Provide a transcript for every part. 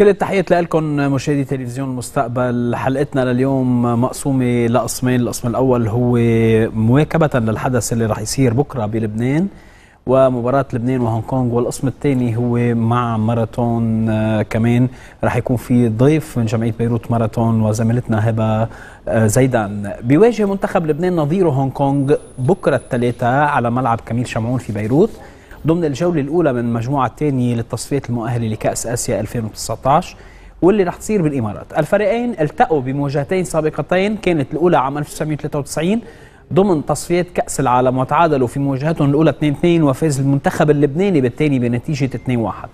كل التحية لكم مشاهدي تلفزيون المستقبل. حلقتنا لليوم مقسومة لقسمين، القسم الأول هو مواكبة للحدث اللي راح يصير بكرة بلبنان ومباراة لبنان وهونغ كونغ، والقسم الثاني هو مع ماراثون. كمان راح يكون في ضيف من جمعية بيروت ماراثون وزميلتنا هبة زيدان. بيواجه منتخب لبنان نظيره هونغ كونغ بكرة الثلاثاء على ملعب كميل شمعون في بيروت ضمن الجولة الأولى من المجموعة الثانية للتصفيات المؤهلة لكأس آسيا 2019 واللي رح تصير بالإمارات. الفريقين التقوا بمواجهتين سابقتين، كانت الأولى عام 1993 ضمن تصفيات كأس العالم وتعادلوا في مواجهتهم الأولى 2-2 وفاز المنتخب اللبناني بالثاني بنتيجة 2-1.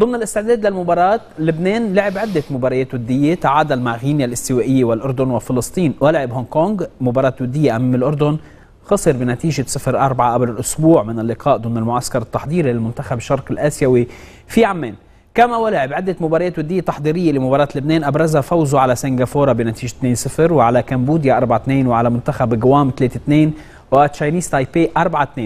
ضمن الاستعداد للمباراة، لبنان لعب عدة مباريات ودية، تعادل مع غينيا الاستوائية والأردن وفلسطين، ولعب هونغ كونغ مباراة ودية أمام الأردن خسر بنتيجة 0-4 قبل الأسبوع من اللقاء ضمن المعسكر التحضيري للمنتخب الشرق الآسيوي في عمان. كما ولعب عدة مباريات ودية تحضيرية لمباراة لبنان أبرزها فوزه على سنغافورة بنتيجة 2-0 وعلى كمبوديا 4-2 وعلى منتخب جوام 3-2 وتشاينيز تايبي 4-2.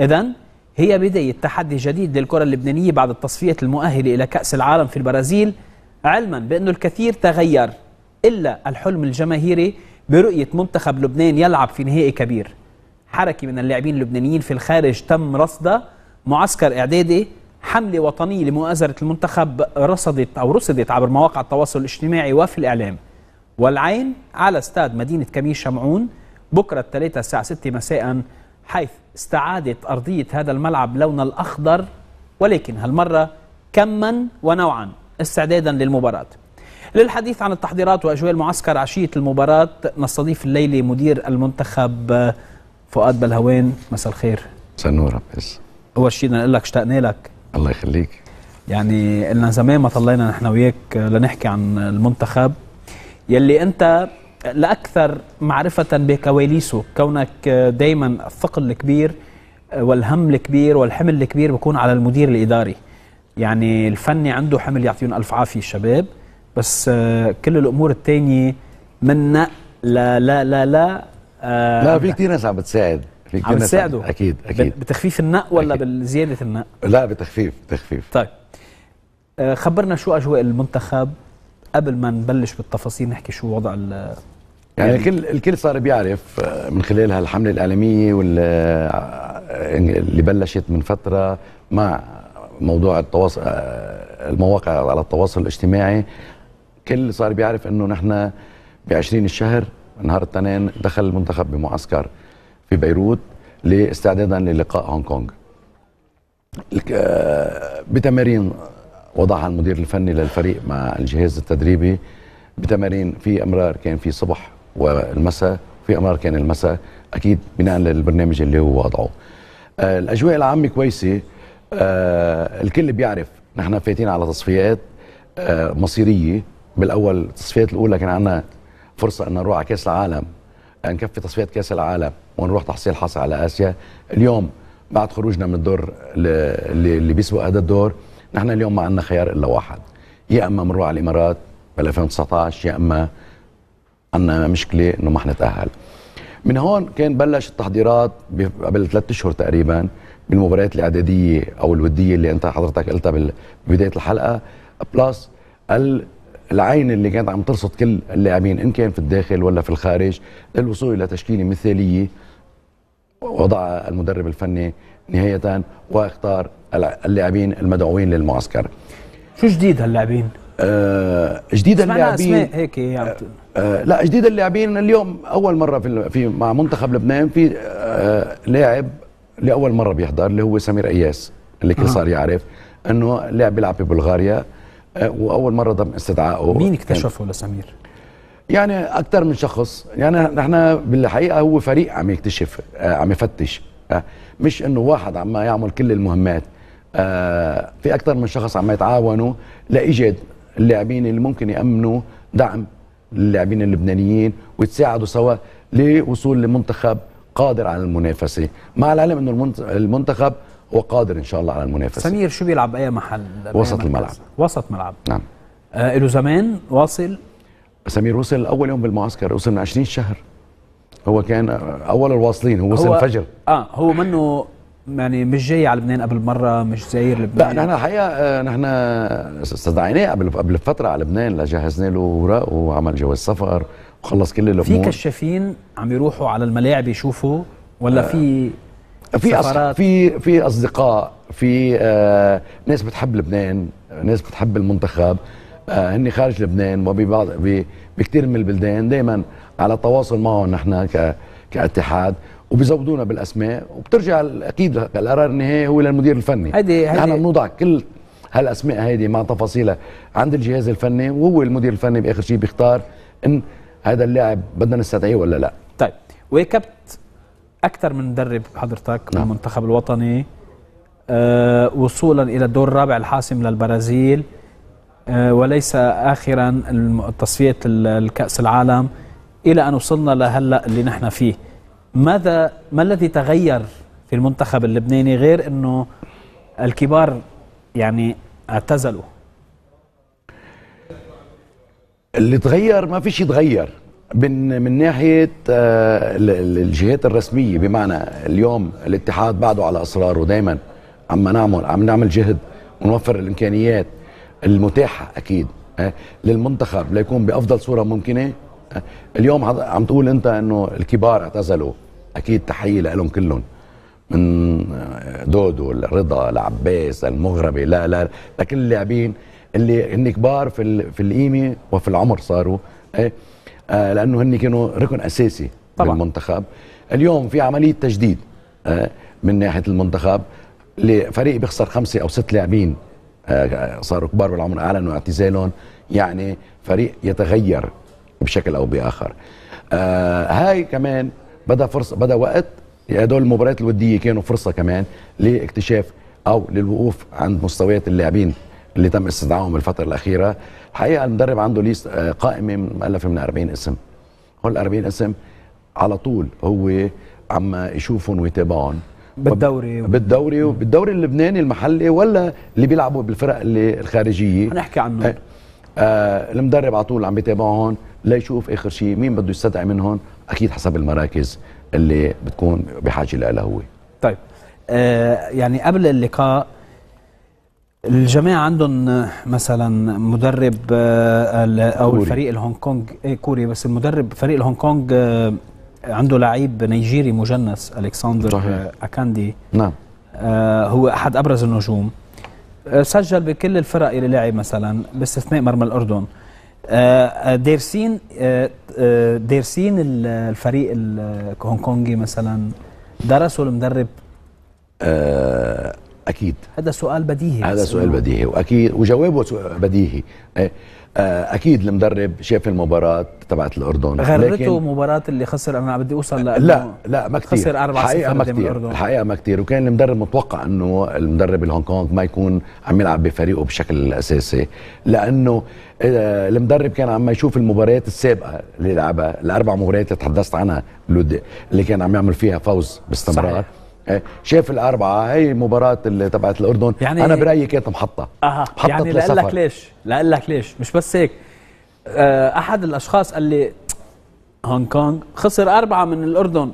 إذن هي بداية تحدي جديد للكرة اللبنانية بعد التصفيات المؤهلة إلى كأس العالم في البرازيل، علما بأنه الكثير تغير إلا الحلم الجماهيري برؤية منتخب لبنان يلعب في نهائي كبير. حركة من اللاعبين اللبنانيين في الخارج تم رصدها، معسكر إعدادي، حملة وطنية لمؤازرة المنتخب رصدت عبر مواقع التواصل الاجتماعي وفي الإعلام، والعين على استاد مدينة كميل شمعون بكرة الثلاثاء الساعة 6 مساء، حيث استعادت أرضية هذا الملعب لون الأخضر، ولكن هالمرة كما ونوعا استعدادا للمباراة. للحديث عن التحضيرات وأجواء المعسكر عشية المباراة نستضيف الليلة مدير المنتخب فؤاد بلهوان. مساء الخير. مساء النور. أول شيء بدنا نقول لك اشتقنا لك. الله يخليك. يعني قلنا زمان ما طلعنا نحن وياك لنحكي عن المنتخب يلي أنت لأكثر معرفة بكواليسه، كونك دايما الثقل الكبير والهم الكبير والحمل الكبير بيكون على المدير الإداري. يعني الفني عنده حمل، يعطيهم ألف عافية الشباب، بس كل الامور الثانيه من لا لا لا لا لا في كثير ناس عم بتساعد، في كثير ناس اكيد اكيد. بتخفيف النق ولا بزياده النق؟ لا بتخفيف. طيب خبرنا شو اجواء المنتخب قبل ما نبلش بالتفاصيل، نحكي شو وضع يعني الكل صار بيعرف من خلال هالحمله الاعلاميه اللي بلشت من فتره مع موضوع التواصل، المواقع على التواصل الاجتماعي. كل صار بيعرف انه نحن ب20 الشهر نهار الاثنين دخل المنتخب بمعسكر في بيروت لاستعدادا للقاء هونغ كونغ بتمارين وضعها المدير الفني للفريق مع الجهاز التدريبي. بتمارين في امرار كان في الصبح والمساء، في امرار كان المساء، اكيد بناء للبرنامج اللي هو وضعه. الاجواء العامه كويسه، الكل بيعرف نحن فايتين على تصفيات مصيريه. بالاول التصفيات الاولى كان عندنا فرصه ان نروح على كاس العالم، نكفي تصفيات كاس العالم ونروح تحصيل حصى على اسيا. اليوم بعد خروجنا من الدور اللي بيسبق هذا الدور، نحن اليوم ما عندنا خيار الا واحد، يا اما بنروح على الامارات بال 2019، يا اما عندنا مشكله انه ما حنتاهل. من هون كان بلش التحضيرات قبل 3 اشهر تقريبا بالمباريات الاعداديه او الوديه اللي انت حضرتك قلتها ببدايه الحلقه، بلس العين اللي كانت عم ترصد كل اللاعبين ان كان في الداخل ولا في الخارج للوصول الى تشكيله مثاليه وضع المدرب الفني نهايه واختار اللاعبين المدعوين للمعسكر. شو جديد هاللاعبين؟ جديد اللاعبين هيك يعني لا، جديد اللاعبين اليوم اول مره في مع منتخب لبنان في لاعب لاول مره بيحضر اللي هو سمير اياس، اللي كل صار يعرف انه لاعب بيلعب ببلغاريا واول مره تم استدعائه. مين اكتشفه لسمير؟ يعني اكثر من شخص، يعني نحن بالحقيقه هو فريق عم يكتشف، عم يفتش، مش انه واحد عم يعمل كل المهمات. في اكثر من شخص عم يتعاونوا لايجاد اللاعبين اللي ممكن يامنوا دعم للاعبين اللبنانيين ويتساعدوا سوا لوصول لمنتخب قادر على المنافسه، مع العلم انه المنتخب وقادر ان شاء الله على المنافسه. سمير شو بيلعب باي محل؟ وسط الملعب. وسط ملعب، نعم. له زمان واصل؟ سمير وصل اول يوم بالمعسكر، وصل من 20 شهر، هو كان اول الواصلين، هو وصل الفجر. هو منه يعني مش جاي على لبنان قبل مره، مش زاير لبنان. لا نحن الحقيقه نحن استدعيناه قبل فتره على لبنان، جهزنا له اوراق وعمل جواز سفر وخلص كل الامور. في كشافين عم يروحوا على الملاعب يشوفوا ولا في اصدقاء، في ناس بتحب لبنان، ناس بتحب المنتخب، هن خارج لبنان وببعض بكثير من البلدان دائما على تواصل معهم نحن كاتحاد، وبيزودونا بالاسماء، وبترجع اكيد القرار النهائي هو للمدير الفني. نحن بنوضع كل هالاسماء هيدي مع تفاصيلها عند الجهاز الفني، وهو المدير الفني باخر شيء بيختار ان هذا اللاعب بدنا نستدعيه ولا لا. طيب، واكبت اكثر من مدرب حضرتك بالمنتخب الوطني وصولا الى الدور الرابع الحاسم للبرازيل، وليس اخرا تصفيه الكاس العالم، الى ان وصلنا لهلا اللي نحن فيه. ما الذي تغير في المنتخب اللبناني غير انه الكبار يعني اعتزلوا؟ اللي تغير ما في شيء تغير من ناحيه الجهات الرسميه، بمعنى اليوم الاتحاد بعده على اصراره دائما عم نعمل جهد ونوفر الامكانيات المتاحه اكيد للمنتخب ليكون بافضل صوره ممكنه. اليوم عم تقول انت انه الكبار اعتزلوا، اكيد تحيه لهم كلهم، من دودو لرضا لعباس للمغربي لا لكل اللاعبين اللي هن كبار في القيمه وفي العمر صاروا، لانه هن كانوا ركن اساسي طبعا بالمنتخب. اليوم في عمليه تجديد من ناحيه المنتخب، لفريق بيخسر 5 أو 6 لاعبين صاروا كبار بالعمر اعلنوا اعتزالهم، يعني فريق يتغير بشكل او باخر. هاي كمان بدا وقت هدول المباريات الوديه كانوا فرصه كمان لاكتشاف او للوقوف عند مستويات اللاعبين اللي تم استدعائهم الفتره الاخيره. الحقيقه المدرب عنده ليست قائمه مؤلفه من 40 اسم، هول 40 اسم على طول هو عم يشوفهم ويتابعهم بالدوري وبالدوري اللبناني المحلي ولا اللي بيلعبوا بالفرق اللي الخارجيه هنحكي عنهم. المدرب على طول عم بيتابعهم ليشوف اخر شيء مين بده يستدعي منهم، اكيد حسب المراكز اللي بتكون بحاجه لها هو. طيب، يعني قبل اللقاء الجماعه عندهم مثلا مدرب او الفريق الهونغ كونغ كوري، بس المدرب فريق الهونغ كونغ عنده لعيب نيجيري مجنس الكسندر اكاندي. نعم، هو احد ابرز النجوم، سجل بكل الفرق اللي لعب مثلا باستثناء مرمى الاردن. دارسين الفريق الهونغ كونغي مثلا، درسوا المدرب؟ اكيد هذا سؤال بديهي، هذا سؤال بديهي واكيد وجوابه بديهي. اكيد المدرب شاف المباراه تبعت الاردن، غرته مباراه اللي خسر. انا بدي اوصل لا ما كثير، خسر 4-0 قدام الاردن، الحقيقه ما كثير، وكان المدرب متوقع انه المدرب الهونغ كونغ ما يكون عم يلعب بفريقه بشكل اساسي، لانه المدرب كان عم يشوف المباريات السابقه اللي لعبها، ال4 مباريات اللي تحدثت عنها اللي كان عم يعمل فيها فوز باستمرار، شاف ال4. هي مباراة اللي تبعت الأردن يعني أنا برأيي كانت محطة. يعني لأقلك ليش، مش بس هيك، أحد الأشخاص قال لي هونغ كونغ خسر 4 من الأردن.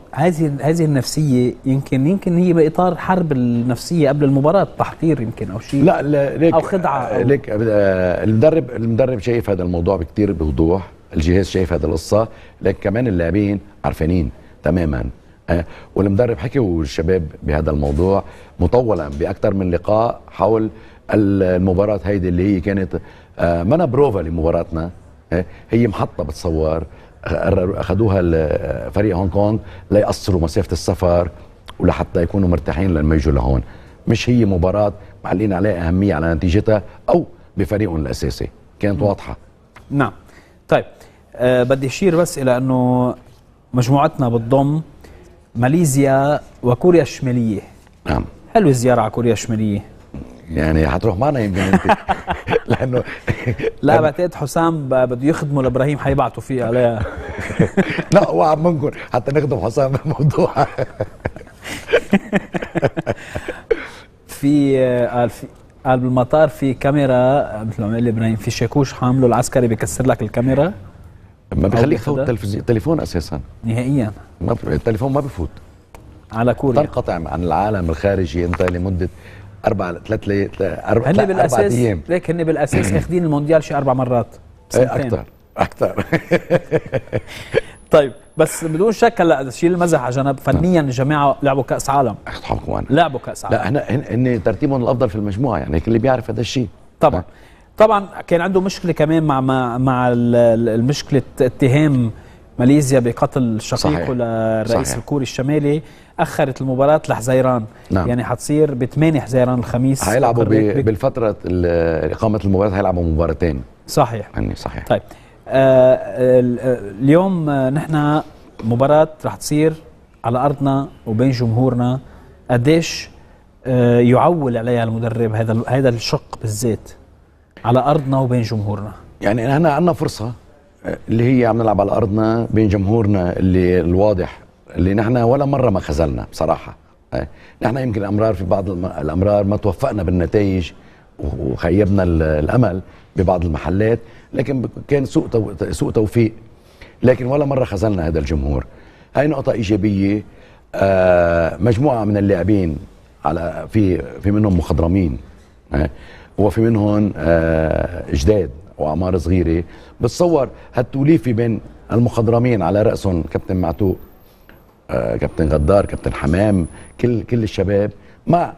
هذه النفسية يمكن هي بإطار حرب النفسية قبل المباراة، تحقير يمكن أو شيء، لا ليك أو خدعة أو ليك. المدرب شايف هذا الموضوع بكتير بوضوح، الجهاز شايف هذا القصة، لكن كمان اللاعبين عارفانين تماما، والمدرب حكي والشباب بهذا الموضوع مطولا باكثر من لقاء حول المباراه هيدي اللي هي كانت منا بروفا لمباراتنا، هي محطه بتصور اخذوها فريق هونغ كونغ ليقصروا مسافه السفر ولحتى يكونوا مرتاحين لما يجوا لهون، مش هي مباراه معلين عليها اهميه على نتيجتها او بفريقهم الاساسي، كانت واضحه. نعم. طيب، بدي اشير بس الى انه مجموعتنا بتضم ماليزيا وكوريا الشمالية. نعم، حلوة الزيارة على كوريا الشمالية، يعني حتروح معنا يمكن انت لانه لا بعتقد حسام بده يخدموا لابراهيم حيبعتوا فيه عليها. لا وعم منكم حتى نخدم حسام بالموضوع. قال بالمطار في كاميرا، مثل ما قال لي ابراهيم، في شاكوش حامله العسكري بكسر لك الكاميرا، ما بخليك تفوت التليفون اساسا نهائيا، التليفون ما بفوت. على كوريا، تنقطع عن العالم الخارجي انت لمده 4 أيام. ليك هن بالاساس اخذين المونديال شي 4 مرات اكثر اكثر. طيب بس بدون شك هلا شيل المزح على جنب، فنيا الجماعه لعبوا كاس عالم، احكوا عنه لعبوا كاس عالم. لا هن ترتيبهم الافضل في المجموعه، يعني كل اللي بيعرف هذا الشيء. طبعا طبعا كان عنده مشكله كمان مع المشكله اتهام ماليزيا بقتل شقيقه للرئيس الكوري الشمالي، اخرت المباراه لحزيران. نعم. يعني حتصير ب 8 حزيران الخميس، هيلعبوا بالفتره اقامه المباراه هيلعبوا مباراتين. صحيح يعني صحيح. طيب اليوم نحن مباراه رح تصير على ارضنا وبين جمهورنا، قديش يعول عليها المدرب هذا الشق بالذات على ارضنا وبين جمهورنا؟ يعني نحن عندنا فرصه اللي هي عم نلعب على ارضنا بين جمهورنا، اللي الواضح اللي نحن ولا مره ما خذلنا بصراحه. نحن يمكن امرار في بعض الامرار ما توفقنا بالنتائج وخيبنا الامل ببعض المحلات، لكن كان سوء توفيق، لكن ولا مره خذلنا هذا الجمهور. هاي نقطه ايجابيه. مجموعه من اللاعبين على في منهم مخضرمين وفي منهم جداد واعمار صغيره. بتصور هالتوليفه بين المخضرمين على راسهم كابتن معتوق، كابتن غدار، كابتن حمام، كل الشباب مع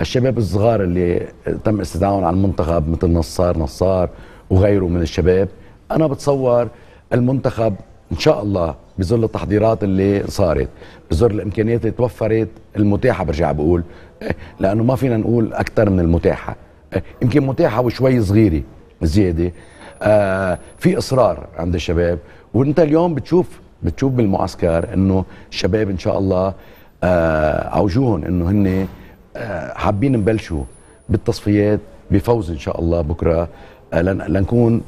الشباب الصغار اللي تم استدعائهم على المنتخب مثل نصار وغيره من الشباب. انا بتصور المنتخب ان شاء الله بظل التحضيرات اللي صارت، بظل الامكانيات اللي توفرت المتاحه، برجع بقول لانه ما فينا نقول اكثر من المتاحه، يمكن متاحه وشوي صغيره زياده. في اصرار عند الشباب، وانت اليوم بتشوف بالمعسكر انه الشباب ان شاء الله عوجوهم انه هن حابين نبلشوا بالتصفيات بفوز ان شاء الله بكره، لنكون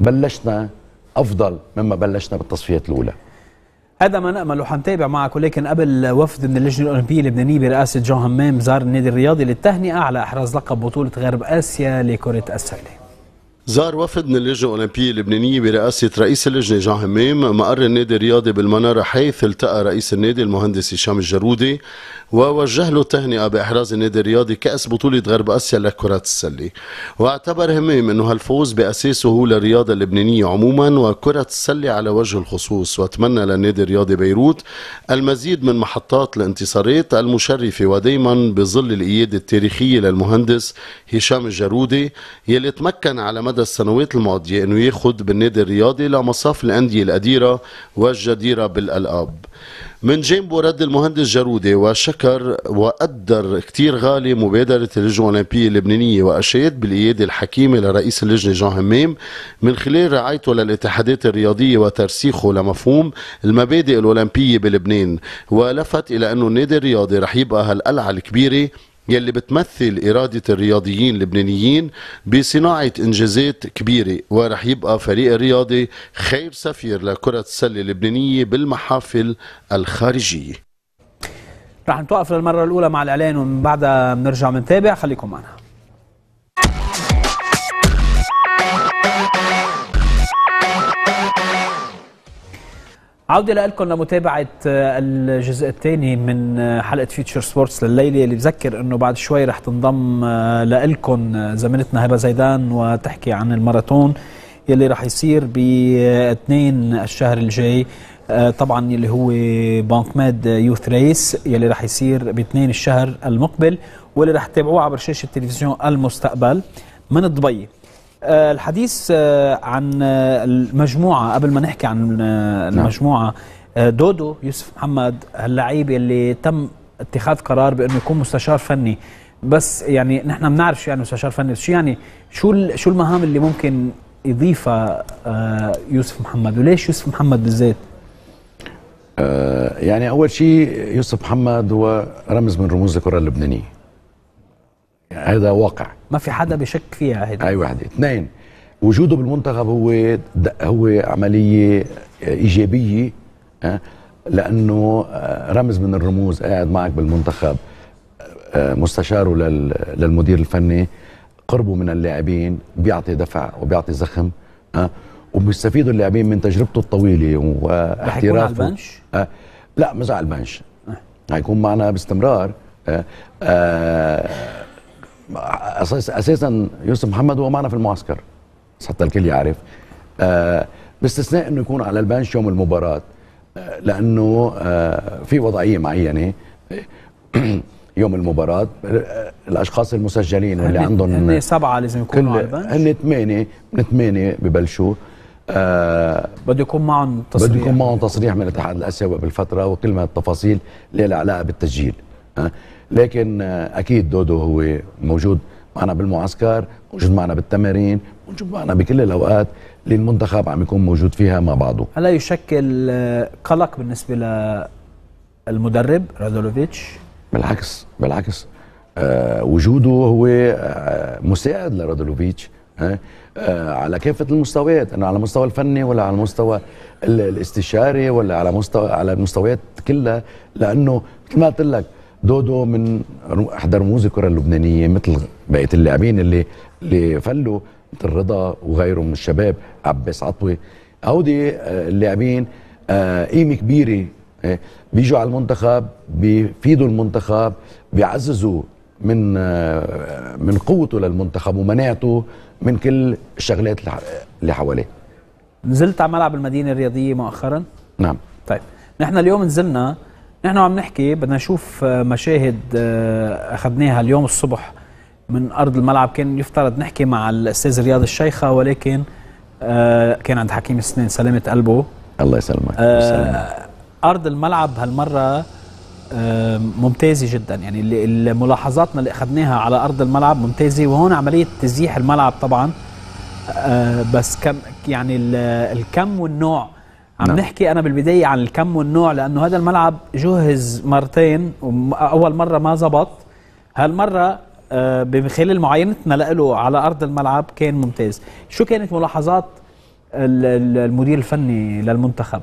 بلشنا افضل مما بلشنا بالتصفيات الاولى. هذا ما نامل وحنتابع معك. ولكن قبل، وفد من اللجنه الاولمبيه اللبنانيه برئاسه جون همام زار النادي الرياضي للتهنئه على احراز لقب بطوله غرب اسيا لكره السله. زار وفد من اللجنة الأولمبية اللبنانية برئاسة رئيس اللجنة جون همام مقر النادي الرياضي بالمنارة، حيث التقى رئيس النادي المهندس هشام الجرودي ووجه له التهنئة بإحراز النادي الرياضي كأس بطولة غرب آسيا لكرة السلة. واعتبر همام أنه هالفوز بأساسه هو للرياضة اللبنانية عموما وكرة السلة على وجه الخصوص، واتمنى للنادي الرياضي بيروت المزيد من محطات الانتصارات المشرفة، ودايما بظل القيادة التاريخية للمهندس هشام الجرودي يلي تمكن على مدى السنوات الماضية أنه ياخد بالنادي الرياضي لمصاف الأندية القديرة والجديرة بالألقاب. من جانبه رد المهندس جرودي وشكر وقدر كتير غالي مبادرة اللجنة الأولمبية اللبنانية، وأشاد بالقيادة الحكيمة لرئيس اللجنة جون همام من خلال رعايته للاتحادات الرياضية وترسيخه لمفهوم المبادئ الأولمبية بلبنان، ولفت إلى أنه النادي الرياضي رح يبقى هالقلعة الكبيرة يلي بتمثل إرادة الرياضيين اللبنانيين بصناعة إنجازات كبيرة، ورح يبقى فريق الرياضي خير سفير لكرة السلة اللبنانية بالمحافل الخارجية. رح نتوقف للمرة الأولى مع الإعلان ومن بعدها بنرجع منتابع، خليكم معنا. عودة لكم لمتابعة الجزء الثاني من حلقة فيتشر سبورتس لليلة، اللي بذكر انه بعد شوي رح تنضم لكم زميلتنا هبة زيدان وتحكي عن الماراثون يلي رح يصير ب2 الشهر الجاي، طبعا يلي هو بانك ماد يوث ريس يلي رح يصير ب2 الشهر المقبل، واللي رح تتابعوه عبر شاشة تلفزيون المستقبل من دبي. الحديث عن المجموعة، قبل ما نحكي عن المجموعة، دودو يوسف محمد اللعيب اللي تم اتخاذ قرار بأنه يكون مستشار فني، بس يعني نحن بنعرف شو يعني مستشار فني، شو يعني شو المهام اللي ممكن يضيفها يوسف محمد، وليش يوسف محمد بالذات؟ يعني أول شيء يوسف محمد هو رمز من رموز الكرة اللبنانية، هذا واقع ما في حدا بشك فيها. هيدا اي وحده. اثنين، وجوده بالمنتخب هو عمليه ايجابيه، لانه رمز من الرموز قاعد معك بالمنتخب، مستشاره للمدير الفني، قربه من اللاعبين بيعطي دفع وبيعطي زخم، وبيستفيدوا اللاعبين من تجربته الطويله واحترافه. رح يكون على البنش؟ لا مش على البنش، هيكون معنا باستمرار. اساسا يوسف محمد هو معنا في المعسكر حتى الكل يعرف، باستثناء انه يكون على البنش يوم المباراه، لانه في وضعيه معينه يوم المباراه. الاشخاص المسجلين واللي عندهم هن 7 لازم يكونوا على البنش، هن 8 من 8 ببلشوا. بده يكون معهم تصريح، من الاتحاد الاسيوي بالفتره وكل ما التفاصيل اللي لها علاقه بالتسجيل. لكن اكيد دودو هو موجود معنا بالمعسكر، موجود معنا بالتمارين، موجود معنا بكل الاوقات اللي المنتخب عم يكون موجود فيها مع بعضه. هلا يشكل قلق بالنسبه للمدرب رادولوفيتش؟ بالعكس بالعكس، وجوده هو مساعد لرادولوفيتش على كافه المستويات، انه على المستوى الفني ولا على المستوى الاستشاري ولا على مستوى، على المستويات كلها. لانه مثل ما قلت لك دودو من احدى رموز الكره اللبنانيه، مثل بقيه اللاعبين اللي فلوا مثل رضا وغيره من الشباب، عباس عطوي، هودي اللاعبين قيمه كبيره، بيجوا على المنتخب بيفيدوا المنتخب، بيعززوا من قوته للمنتخب ومناعته من كل الشغلات اللي حواليه. نزلت على ملعب المدينه الرياضيه مؤخرا؟ نعم. طيب نحن اليوم نزلنا، نحن عم نحكي بدنا نشوف مشاهد اخذناها اليوم الصبح من ارض الملعب. كان يفترض نحكي مع الاستاذ رياض الشيخه، ولكن كان عند حكيم السنين سلامه قلبه الله يسلمك. ارض الملعب هالمره ممتازه جدا، يعني ملاحظاتنا اللي اخذناها على ارض الملعب ممتازه، وهون عمليه تزييح الملعب طبعا، بس كم يعني الكم والنوع. عم نحكي انا بالبدايه عن الكم والنوع، لانه هذا الملعب جهز مرتين، واول مره ما زبط، هالمره بخلال معاينتنا له على ارض الملعب كان ممتاز. شو كانت ملاحظات المدير الفني للمنتخب؟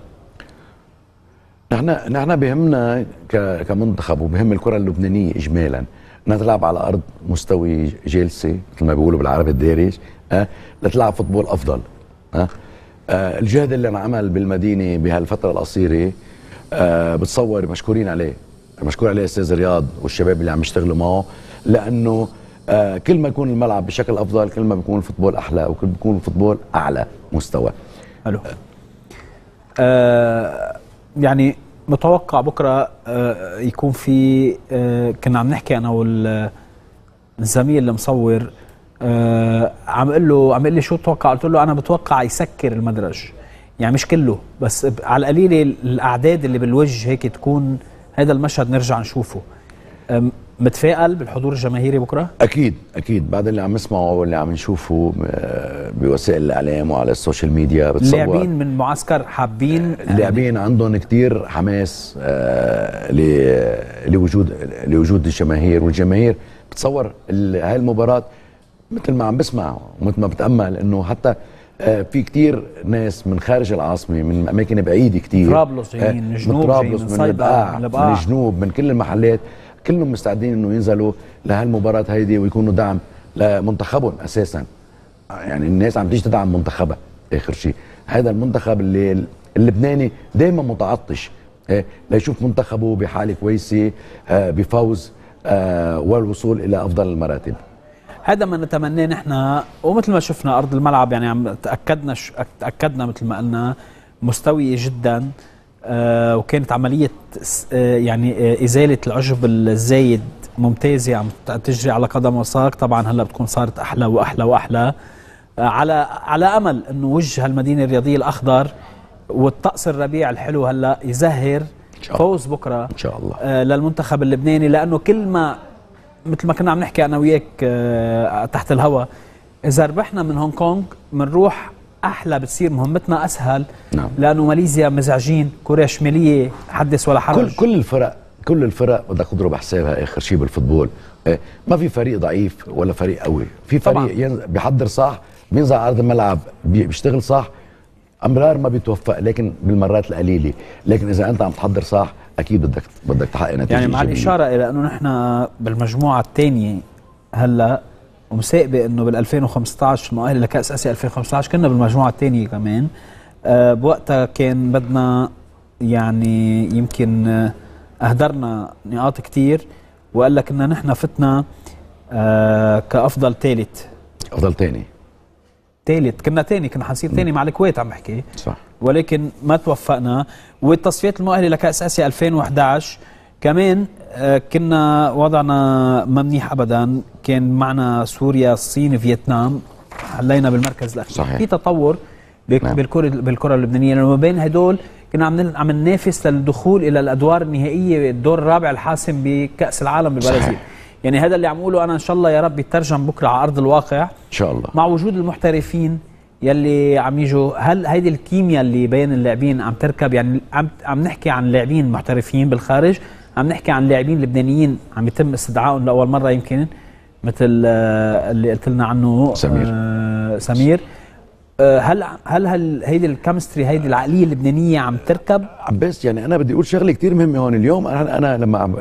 نحن بهمنا كمنتخب وبهم الكره اللبنانيه اجمالا نتلعب على ارض مستوي جالسه، مثل ما بيقولوا بالعربي الدارج، لتلعب فوتبول افضل. الجهد اللي انعمل بالمدينه بهالفتره القصيره بتصور مشكورين عليه، مشكور عليه الاستاذ رياض والشباب اللي عم يشتغلوا معه، لانه كل ما يكون الملعب بشكل افضل كل ما بيكون الفوتبول احلى، وكل ما بيكون الفوتبول اعلى مستوى. الو يعني متوقع بكره يكون في كنا عم نحكي انا والزميل المصور، عم قال لي شو بتوقع؟ قلت له انا بتوقع يسكر المدرج، يعني مش كله بس على القليله الاعداد اللي بالوجه هيك تكون، هذا المشهد نرجع نشوفه. متفائل بالحضور الجماهيري بكره؟ اكيد اكيد، بعد اللي عم نسمعه واللي عم نشوفه بوسائل الاعلام وعلى السوشيال ميديا بتصور اللاعبين من المعسكر حابين، اللاعبين عندهم كثير حماس لوجود الجماهير، والجماهير بتصور هاي المباراه مثل ما عم بسمع ومثل ما بتامل انه حتى في كثير ناس من خارج العاصمه، من اماكن بعيده كثير، طرابلس جايين من جنوب، من البقاع، من الجنوب، من كل المحلات، كلهم مستعدين انه ينزلوا لهالمباراه هيدي ويكونوا دعم لمنتخبهم. اساسا يعني الناس عم تيجي تدعم منتخبها، اخر شيء هذا المنتخب اللي اللبناني دائما متعطش ليشوف منتخبه بحاله كويسه، بفوز والوصول الى افضل المراتب. هذا ما نتمناه نحن، ومثل ما شفنا ارض الملعب يعني عم تاكدنا مثل ما قلنا مستويه جدا، وكانت عمليه يعني ازاله العشب الزايد ممتازه، عم تجري على قدم وساق. طبعا هلا بتكون صارت احلى واحلى واحلى، على امل انه وجه المدينه الرياضيه الاخضر والطقس الربيع الحلو هلا يزهر فوز بكره ان شاء الله للمنتخب اللبناني. لانه كل ما مثل ما كنا عم نحكي انا وياك تحت الهواء، اذا ربحنا من هونغ كونغ بنروح احلى، بتصير مهمتنا اسهل. نعم. لانه ماليزيا مزعجين، كوريا الشماليه حدث ولا حرج. كل الفرق بدها تضرب حسابها اخر شيء بالفوتبول، ما في فريق ضعيف ولا فريق قوي، في فريق بيحضر صح، بينزل على ارض الملعب بيشتغل صح، امرار ما بيتوفق لكن بالمرات القليله، لكن اذا انت عم تحضر صح اكيد بدك تحقق نتيجه. يعني مع الاشاره الى انه نحن بالمجموعه الثانيه هلا، ومسابقه انه بال 2015 المؤهله لكاس اسيا 2015 كنا بالمجموعه الثانيه كمان، بوقتها كان بدنا يعني يمكن أهدرنا نقاط كتير، وقال لك إن نحن فتنا كأفضل ثالث، أفضل تاني، ثالث كنا تاني، كنا حنصير تاني مع الكويت عم بحكي، صح، ولكن ما توفقنا. والتصفيات المؤهلة لكأس آسيا 2011 كمان كنا وضعنا ما منيح أبدا، كان معنا سوريا، الصين، فيتنام، حلينا بالمركز الأخير، صحيح. في تطور بالكرة اللبنانية، لأنه ما بين هدول كنا عم ننافس للدخول إلى الأدوار النهائية، الدور الرابع الحاسم بكأس العالم بالبرازيل. يعني هذا اللي عم أقوله أنا، إن شاء الله يا رب يترجم بكرة على أرض الواقع إن شاء الله، مع وجود المحترفين يلي عم يجوا. هل هيدي الكيمياء اللي بين اللاعبين عم تركب؟ يعني عم نحكي عن لاعبين محترفين بالخارج، عم نحكي عن لاعبين لبنانيين عم يتم استدعائهم لأول مرة، يمكن مثل اللي قلت لنا عنه سمير. سمير، هل هيدي الكيمستري، هيدي العقليه اللبنانيه عم تركب؟ عباس، يعني انا بدي اقول شغله كثير مهمه هون اليوم. انا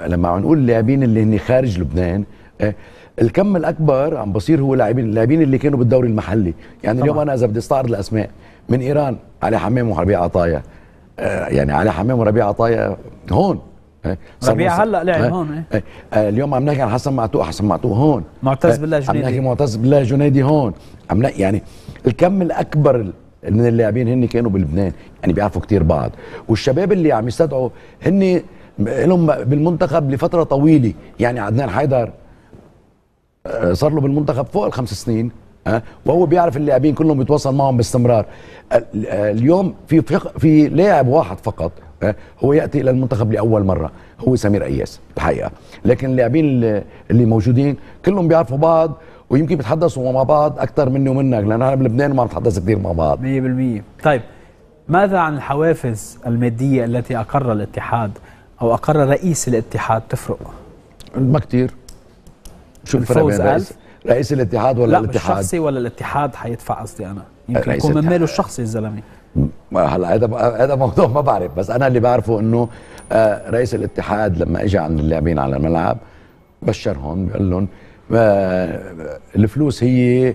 لما عم نقول اللاعبين اللي هن خارج لبنان، الكم الاكبر عم بصير هو اللاعبين اللي كانوا بالدوري المحلي. يعني اليوم انا اذا بدي استعرض الاسماء من ايران، علي حمام وربيع عطايا، يعني علي حمام وربيع عطايا هون، ربيع هلا لعب هون. اليوم عم نحكي عن حسن معتوق هون، معتز بالله جنيدي، عم نحكي معتز بالله جنيدي هون، عم نحكي يعني الكم الاكبر من اللاعبين هن كانوا بلبنان، يعني بيعرفوا كثير بعض. والشباب اللي عم يستدعوا هن لهم بالمنتخب لفتره طويله، يعني عدنان حيدر صار له بالمنتخب فوق ال5 سنين، وهو بيعرف اللاعبين كلهم، بيتواصل معهم باستمرار. اليوم في لاعب واحد فقط هو ياتي الى المنتخب لاول مره، هو سمير اياس الحقيقه، لكن اللاعبين اللي موجودين كلهم بيعرفوا بعض، ويمكن بيتحدثوا مع بعض اكثر مني ومنك، لان انا بلبنان ما بتحدث كثير مع بعض 100%. طيب، ماذا عن الحوافز الماديه التي اقر الاتحاد او اقر رئيس الاتحاد؟ تفرق ما كثير. شو الفرق بين رئيس الاتحاد ولا لا الاتحاد؟ لا، الشخصي ولا الاتحاد حيدفع، قصدي انا يمكن يكون من ماله الشخصي الزلمه. هلا هذا موضوع ما بعرف، بس انا اللي بعرفه انه رئيس الاتحاد لما اجى عند اللاعبين على الملعب بشرهم، بيقول لهم الفلوس هي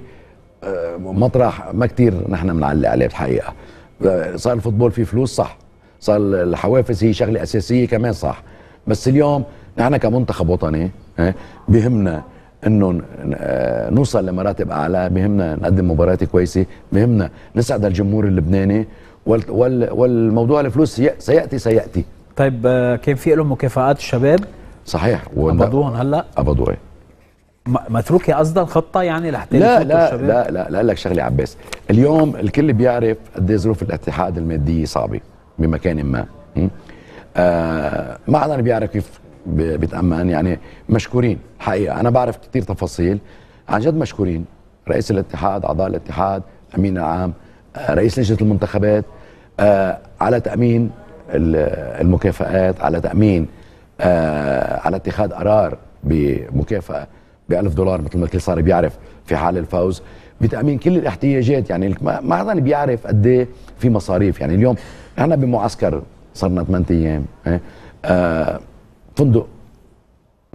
مطرح ما كثير نحن بنعلق عليه الحقيقه. صار الفوتبول فيه فلوس، صح، صار الحوافز هي شغله اساسيه كمان، صح، بس اليوم نحن كمنتخب وطني بهمنا انه نوصل لمراتب اعلى، بهمنا نقدم مباريات كويسه، بهمنا نسعد الجمهور اللبناني، والموضوع الفلوس سياتي. طيب، كان في لهم مكافآت الشباب؟ صحيح، قبضوهم هلا؟ قبضوا ايه؟ متروكه قصدا خطه يعني لحتى لا الشباب؟ لا لا لا، لك شغله عباس، اليوم الكل بيعرف قد ظروف الاتحاد الماديه صعبه بمكان ما، ما حدا بيعرف كيف بتأمن، يعني مشكورين حقيقة. أنا بعرف كثير تفاصيل، عن جد مشكورين، رئيس الاتحاد، أعضاء الاتحاد، أمين العام، رئيس لجنة المنتخبات، على تأمين المكافآت، على تأمين على اتخاذ قرار بمكافأة ب$1000 مثل ما الكل صار بيعرف في حال الفوز، بتأمين كل الاحتياجات. يعني ما حدا بيعرف قد ايه في مصاريف. يعني اليوم نحن بمعسكر صرنا 8 أيام، فندق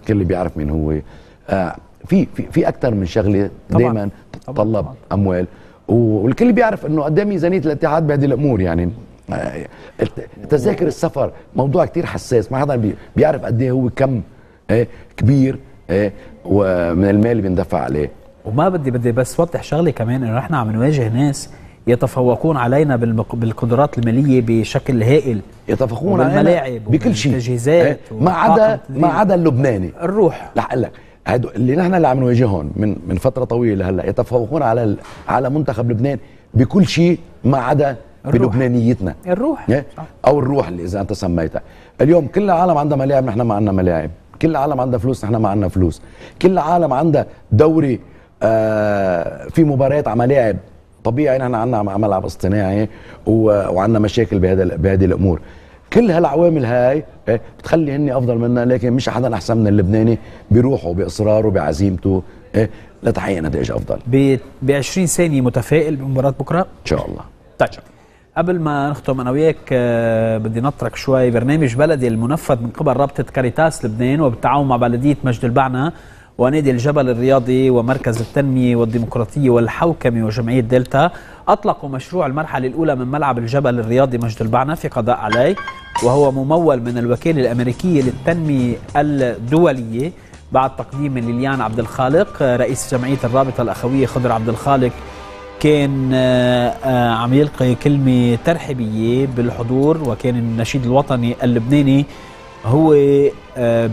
كل بيعرف مين هو، في اكثر من شغله دائما تتطلب اموال، والكل بيعرف انه قد ايه ميزانيه الاتحاد بهذه الامور. يعني تذاكر السفر موضوع كثير حساس، ما حدا بيعرف قد ايه هو كم كبير ومن المال اللي بيندفع عليه. وما بدي بس وضح شغله كمان، انه نحن عم نواجه ناس يتفوقون علينا بالقدرات الماليه بشكل هائل، يتفوقون علينا بالملاعب بكل شيء، تجهيزات، ما عدا اللبناني الروح. رح اقول لك اللي نحن اللي عم نواجههم من فتره طويله هلا، يتفوقون على منتخب لبنان بكل شيء ما عدا بلبنانيتنا، الروح او الروح اللي اذا انت سميتها. اليوم كل العالم عندها ملاعب، نحن ما عندنا ملاعب، كل العالم عندها فلوس، نحن ما عندنا فلوس، كل العالم عندها دوري في مباريات على ملاعب طبيعي، نحن عندنا ملعب اصطناعي وعندنا مشاكل بهذه الامور. كل هالعوامل هاي بتخلي هن افضل منا، لكن مش حدا احسن من اللبناني بروحه وباصراره بعزيمته لتحقيق نتائج افضل. ب 20 ثانيه، متفائل بمباراه بكره؟ ان شاء الله. طيب، قبل ما نختم انا وياك بدي نترك شوي برنامج بلدي المنفذ من قبل رابطه كاريتاس لبنان وبالتعاون مع بلديه مجد البعنه ونادي الجبل الرياضي ومركز التنمية والديمقراطية والحوكمة وجمعية دلتا أطلقوا مشروع المرحلة الأولى من ملعب الجبل الرياضي مجد البعنة في قضاء علي، وهو ممول من الوكالة الأمريكية للتنمية الدولية بعد تقديم من ليليان عبد الخالق رئيس جمعية الرابطة الأخوية خضر عبد الخالق. كان عم يلقي كلمة ترحيبية بالحضور، وكان النشيد الوطني اللبناني هو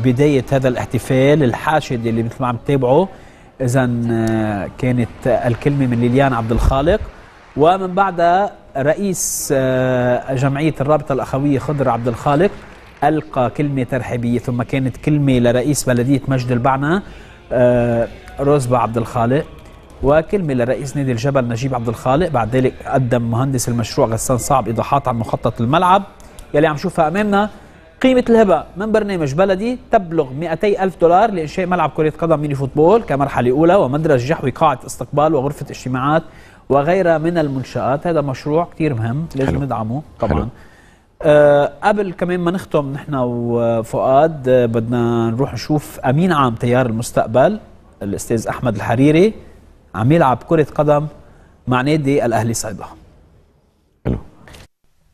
بداية هذا الاحتفال الحاشد اللي مثل ما عم تتابعه. إذا كانت الكلمة من ليليان عبد الخالق، ومن بعدها رئيس جمعية الرابطة الأخوية خضر عبد الخالق ألقى كلمة ترحيبية، ثم كانت كلمة لرئيس بلدية مجد البعنة رزبة عبد الخالق، وكلمة لرئيس نادي الجبل نجيب عبد الخالق. بعد ذلك قدم مهندس المشروع غسان صعب إيضاحات عن مخطط الملعب يلي عم شوفها أمامنا. قيمة الهبة من برنامج بلدي تبلغ $200,000 لإنشاء ملعب كرة قدم ميني فوتبول كمرحلة أولى، ومدرج جحوي قاعة استقبال وغرفة اجتماعات وغيرها من المنشآت. هذا مشروع كتير مهم لازم ندعمه طبعا. قبل كمان ما نختم نحن وفؤاد بدنا نروح نشوف أمين عام تيار المستقبل الأستاذ أحمد الحريري عم يلعب كرة قدم مع نادي الأهلي صيدا.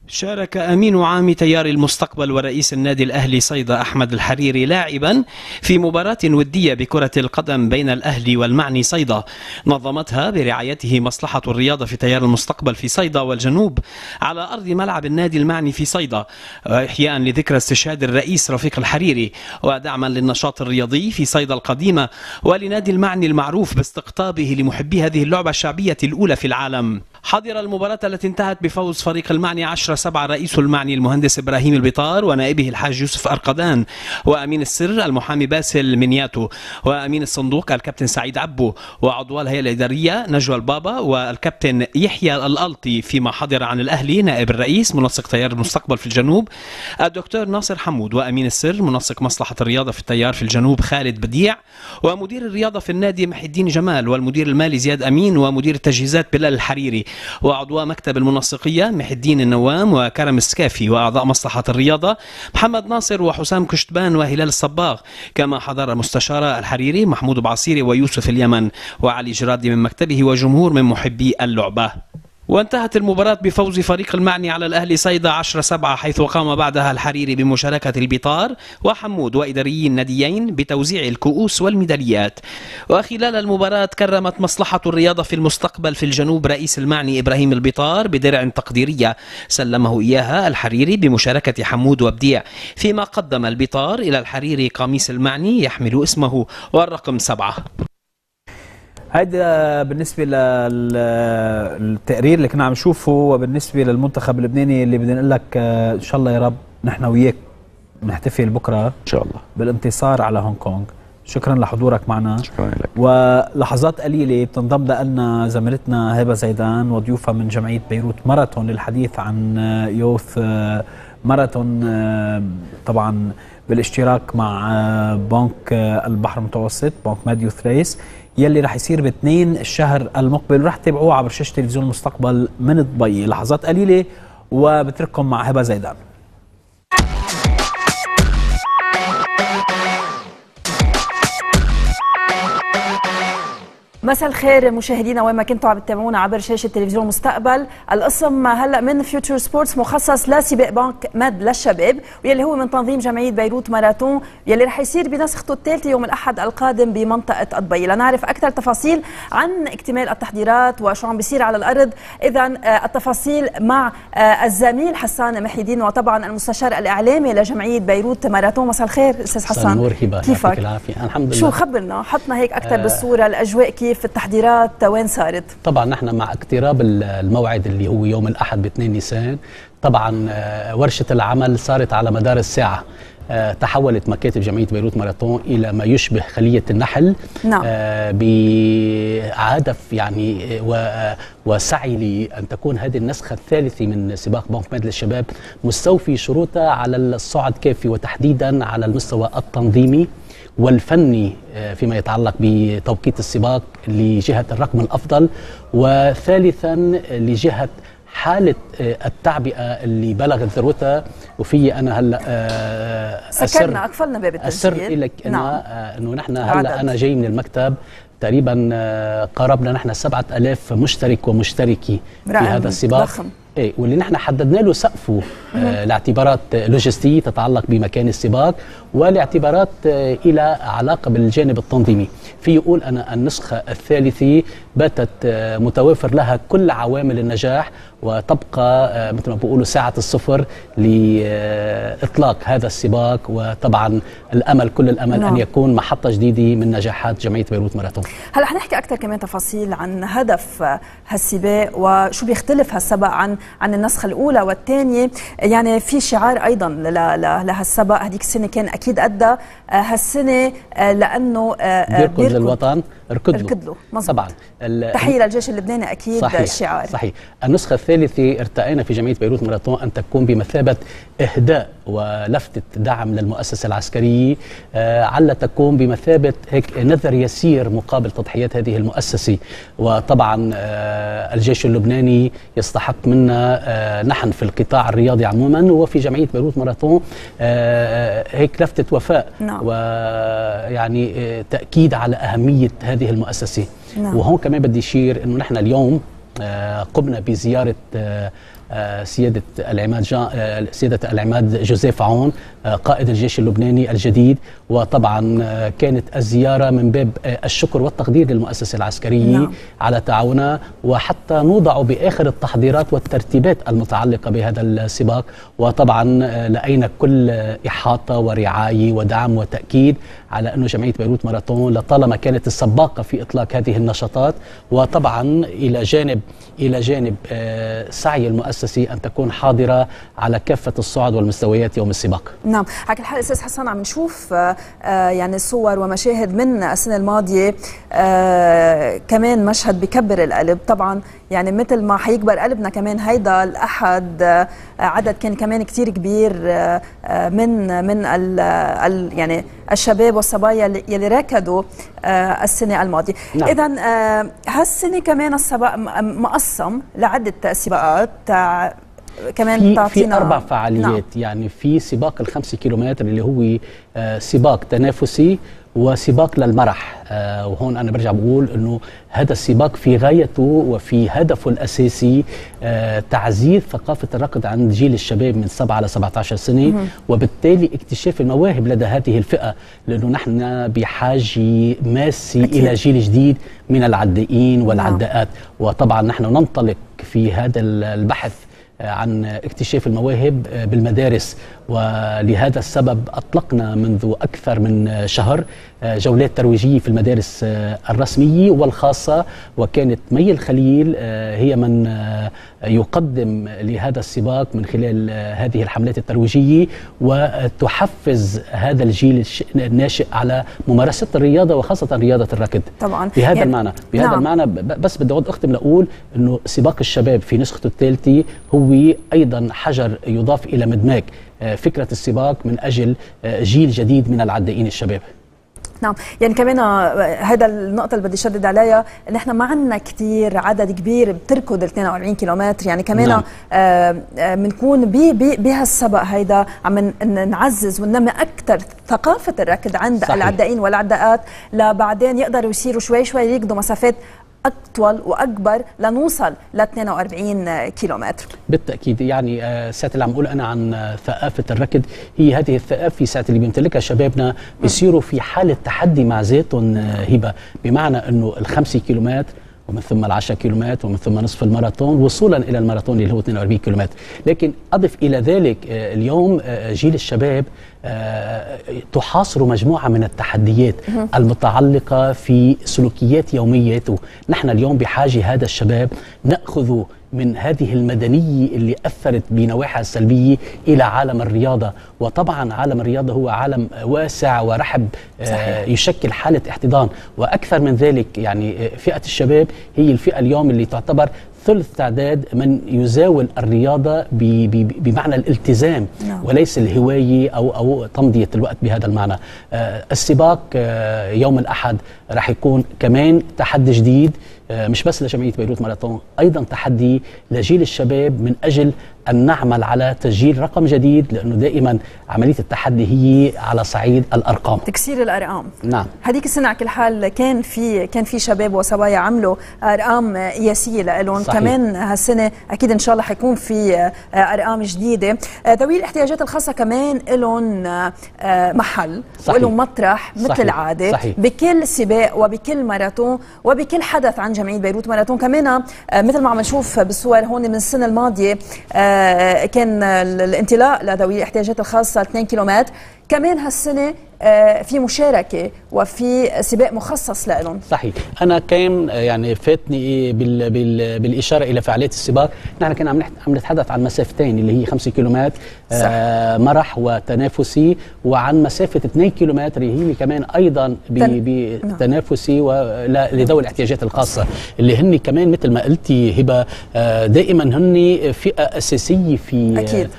شارك أمين عام تيار المستقبل ورئيس النادي الأهلي صيدا أحمد الحريري لاعبا في مباراة ودية بكرة القدم بين الأهلي والمعني صيدا، نظمتها برعايته مصلحة الرياضة في تيار المستقبل في صيدا والجنوب على أرض ملعب النادي المعني في صيدا، إحياء لذكرى استشهاد الرئيس رفيق الحريري ودعما للنشاط الرياضي في صيدا القديمة ولنادي المعني المعروف باستقطابه لمحبي هذه اللعبة الشعبية الأولى في العالم. حضر المباراة التي انتهت بفوز فريق المعني 10-7 رئيس المعني المهندس إبراهيم البطار ونائبه الحاج يوسف أرقدان، وأمين السر المحامي باسل منياتو، وأمين الصندوق الكابتن سعيد عبو، وعضو الهيئة الإدارية نجوى البابا والكابتن يحيى الألطي. فيما حضر عن الأهلي نائب الرئيس منسق تيار المستقبل في الجنوب الدكتور ناصر حمود، وأمين السر منسق مصلحة الرياضة في التيار في الجنوب خالد بديع، ومدير الرياضة في النادي محي الدين جمال، والمدير المالي زياد أمين، ومدير التجهيزات بلال الحريري، وعضو مكتب المنسقية محي الدين النوام وكرم السكافي، وأعضاء مصلحة الرياضة محمد ناصر وحسام كشتبان وهلال الصباغ. كما حضر مستشارة الحريري محمود بعصيري ويوسف اليمن وعلي جرادي من مكتبه وجمهور من محبي اللعبة. وانتهت المباراة بفوز فريق المعني على الأهلي صيدا 10-7، حيث قام بعدها الحريري بمشاركة البطار وحمود وإداريي الناديين بتوزيع الكؤوس والميداليات. وخلال المباراة كرمت مصلحة الرياضة في المستقبل في الجنوب رئيس المعني إبراهيم البطار بدرع تقديرية سلمه إياها الحريري بمشاركة حمود وبديع، فيما قدم البطار إلى الحريري قميص المعني يحمل اسمه والرقم 7. هيدا بالنسبة للتقرير اللي كنا عم نشوفه، وبالنسبة للمنتخب اللبناني اللي بدنا نقول لك إن شاء الله يا رب نحن وياك نحتفل بكرة إن شاء الله بالانتصار على هونغ كونغ. شكرا لحضورك معنا. شكرا لك. ولحظات قليلة بتنضم لنا زميلتنا هبة زيدان وضيوفها من جمعية بيروت ماراثون للحديث عن يوث ماراثون، طبعا بالاشتراك مع بنك البحر المتوسط بنك ماديو ثريس يلي رح يصير ب2 الشهر المقبل، ورح تتابعوه عبر شاشة تلفزيون المستقبل من دبي. لحظات قليلة وبترككم مع هبة زيدان. مساء الخير مشاهدينا وين ما كنتوا عم تتابعونا عبر شاشه تلفزيون مستقبل. القسم هلا من فيوتشر سبورتس مخصص لسباق بنك مد للشباب، واللي هو من تنظيم جمعيه بيروت ماراثون، يلي رح يصير بنسخته الثالثه يوم الاحد القادم بمنطقه دبي. لنعرف اكثر تفاصيل عن اكتمال التحضيرات وشو عم بيصير على الارض، اذا التفاصيل مع الزميل حسان محي الدين وطبعا المستشار الاعلامي لجمعيه بيروت ماراثون. مساء الخير استاذ حسان. نور هبه، كيفك؟ العافيه الحمد لله. شو خبرنا، حطنا هيك اكثر بالصوره، الاجواء في التحضيرات وين صارت؟ طبعا نحن مع اقتراب الموعد اللي هو يوم الاحد ب2 نيسان، طبعا ورشه العمل صارت على مدار الساعه. تحولت مكاتب جمعيه بيروت ماراثون الى ما يشبه خليه النحل، نعم، بهدف يعني وسعي لان تكون هذه النسخه الثالثه من سباق بنك مد للشباب مستوفي شروطها على الصعد كافي، وتحديدا على المستوى التنظيمي والفني فيما يتعلق بتوقيت السباق لجهة الرقم الأفضل، وثالثا لجهة حالة التعبئة اللي بلغت ذروتها وفي أنا هلا سكرنا أقفلنا باب التسجيل. أسر لك إنه نحن هلا أنا جاي من المكتب تقريبا قاربنا نحن 7000 مشترك ومشتركي في هذا السباق ضخم. ايه واللي نحن حددنا له سقفه لاعتبارات لوجستيه تتعلق بمكان السباق ولاعتبارات الى علاقه بالجانب التنظيمي. في يقول انا النسخه الثالثه باتت متوافر لها كل عوامل النجاح وتبقى مثل ما بيقولوا ساعه الصفر لاطلاق هذا السباق، وطبعا الامل كل الامل ان يكون محطه جديده من نجاحات جمعيه بيروت ماراثون. هلا حنحكي اكثر كمان تفاصيل عن هدف هالسباق وشو بيختلف هالسباق عن النسخة الأولى والثانية. يعني في شعار أيضا لهالسباق هديك السنة كان أكيد أدى هالسنة لأنه بيركض للوطن اركض له طبعا. تحية للجيش اللبناني أكيد. صحيح. الشعار صحيح. النسخة الثالثة ارتأينا في جمعية بيروت ماراثون أن تكون بمثابة إهداء ولفتة دعم للمؤسسة العسكرية، علّى تكون بمثابة هيك نذر يسير مقابل تضحيات هذه المؤسسة. وطبعا الجيش اللبناني يستحق منا نحن في القطاع الرياضي عموما وفي جمعية بيروت ماراثون هيك لفتة وفاء ويعني تأكيد على أهمية هذه المؤسسة. وهون كمان بدي أشير أنه نحن اليوم قمنا بزيارة سيادة العماد جوزيف عون قائد الجيش اللبناني الجديد، وطبعا كانت الزيارة من باب الشكر والتقدير للمؤسسة العسكرية على تعاونها، وحتى نوضع بآخر التحضيرات والترتيبات المتعلقة بهذا السباق. وطبعا لقينا كل إحاطة ورعاية ودعم وتأكيد على أنه جمعية بيروت ماراثون لطالما كانت السباقة في إطلاق هذه النشاطات، وطبعا إلى جانب سعي المؤسسة أن تكون حاضرة على كافة الصعد والمستويات يوم السباق. نعم، على كل حال أستاذ حسن عم نشوف يعني صور ومشاهد من السنة الماضية، كمان مشهد بكبر القلب طبعا. يعني مثل ما حيكبر قلبنا كمان هيدا الأحد عدد كان كمان كتير كبير من ال يعني الشباب والصبايا يلي ركضوا السنة الماضية. إذن هالسنة كمان السباق مقسم لعدة سباقات كمان تعطينا في 4 فعاليات. يعني في سباق ال5 كيلومتر اللي هو سباق تنافسي وسباق للمرح، وهون أنا برجع بقول أنه هذا السباق في غايته وفي هدفه الأساسي تعزيز ثقافة الركض عند جيل الشباب من 7 إلى 17 سنة وبالتالي اكتشاف المواهب لدى هذه الفئة، لأنه نحن بحاجة ماسة إلى جيل جديد من العدائين والعداءات. وطبعا نحن ننطلق في هذا البحث عن اكتشاف المواهب بالمدارس، ولهذا السبب أطلقنا منذ أكثر من شهر جولات ترويجية في المدارس الرسمية والخاصة، وكانت مي الخليل هي من يقدم لهذا السباق من خلال هذه الحملات الترويجية، وتحفز هذا الجيل الناشئ على ممارسة الرياضة وخاصة رياضة الركض. طبعا بهذا المعنى بهذا المعنى بس بدي أختم لأقول أنه سباق الشباب في نسخته الثالثة هو أيضا حجر يضاف إلى مدماج فكرة السباق من أجل جيل جديد من العدائين الشباب. نعم، يعني كمان هذا النقطة اللي بدي شدد عليها، نحن ما عندنا كثير عدد كبير بتركض 42 كيلومتر، يعني كمان بنكون بهالسبق هيدا عم نعزز وننمي أكثر ثقافة الركض عند العدائين والعداءات، لبعدين يقدروا يصيروا شوي شوي يركضوا مسافات أطول وأكبر لنوصل ل 42 كيلومتر. بالتأكيد، يعني ساعة اللي عم أقول أنا عن ثقافة الركض، هي هذه الثقافة ساعة اللي بيمتلكها شبابنا بيصيروا في حالة تحدي مع ذاتهم هبة، بمعنى أنه 5 كيلومتر ومن ثم 10 كيلومتر ومن ثم نصف الماراثون وصولا إلى الماراثون اللي هو 42 كيلومتر. لكن أضف إلى ذلك اليوم جيل الشباب تحاصر مجموعة من التحديات المتعلقة في سلوكيات يوميته. نحن اليوم بحاجة هذا الشباب نأخذ من هذه المدنية اللي أثرت بنواحيها السلبية إلى عالم الرياضة، وطبعا عالم الرياضة هو عالم واسع ورحب يشكل حالة احتضان. وأكثر من ذلك يعني فئة الشباب هي الفئة اليوم اللي تعتبر ثلث تعداد من يزاول الرياضة بمعنى الالتزام وليس الهواية أو تمضية الوقت بهذا المعنى. السباق يوم الأحد راح يكون كمان تحدي جديد مش بس لجمعية بيروت ماراثون، أيضا تحدي لجيل الشباب من أجل أن نعمل على تسجيل رقم جديد، لأنه دائما عملية التحدي هي على صعيد الأرقام، تكسير الأرقام. نعم، هذيك السنة على كل حال كان في شباب وصبايا عملوا أرقام قياسية لهم، كمان هالسنة أكيد إن شاء الله حيكون في أرقام جديدة. ذوي الاحتياجات الخاصة كمان لهم محل ولهم مطرح مثل العادة بكل سباق وبكل ماراثون وبكل حدث عن جمعية بيروت ماراثون. كمان مثل ما عم نشوف بالصور هون، من السنة الماضية كان الانطلاق لذوي الاحتياجات الخاصة 2 كيلومتر، كمان هالسنة في مشاركة وفي سباق مخصص لهم. صحيح، أنا كان يعني فاتني بالإشارة إلى فعاليات السباق، نحن كنا عم نتحدث عن مسافتين اللي هي 5 كيلومتر مرح وتنافسي، وعن مسافة 2 كيلومتر اللي هي كمان أيضا بتنافسي ولذوي الاحتياجات الخاصة، اللي هن كمان مثل ما قلتي هبة دائما هن فئة أساسية في أكيد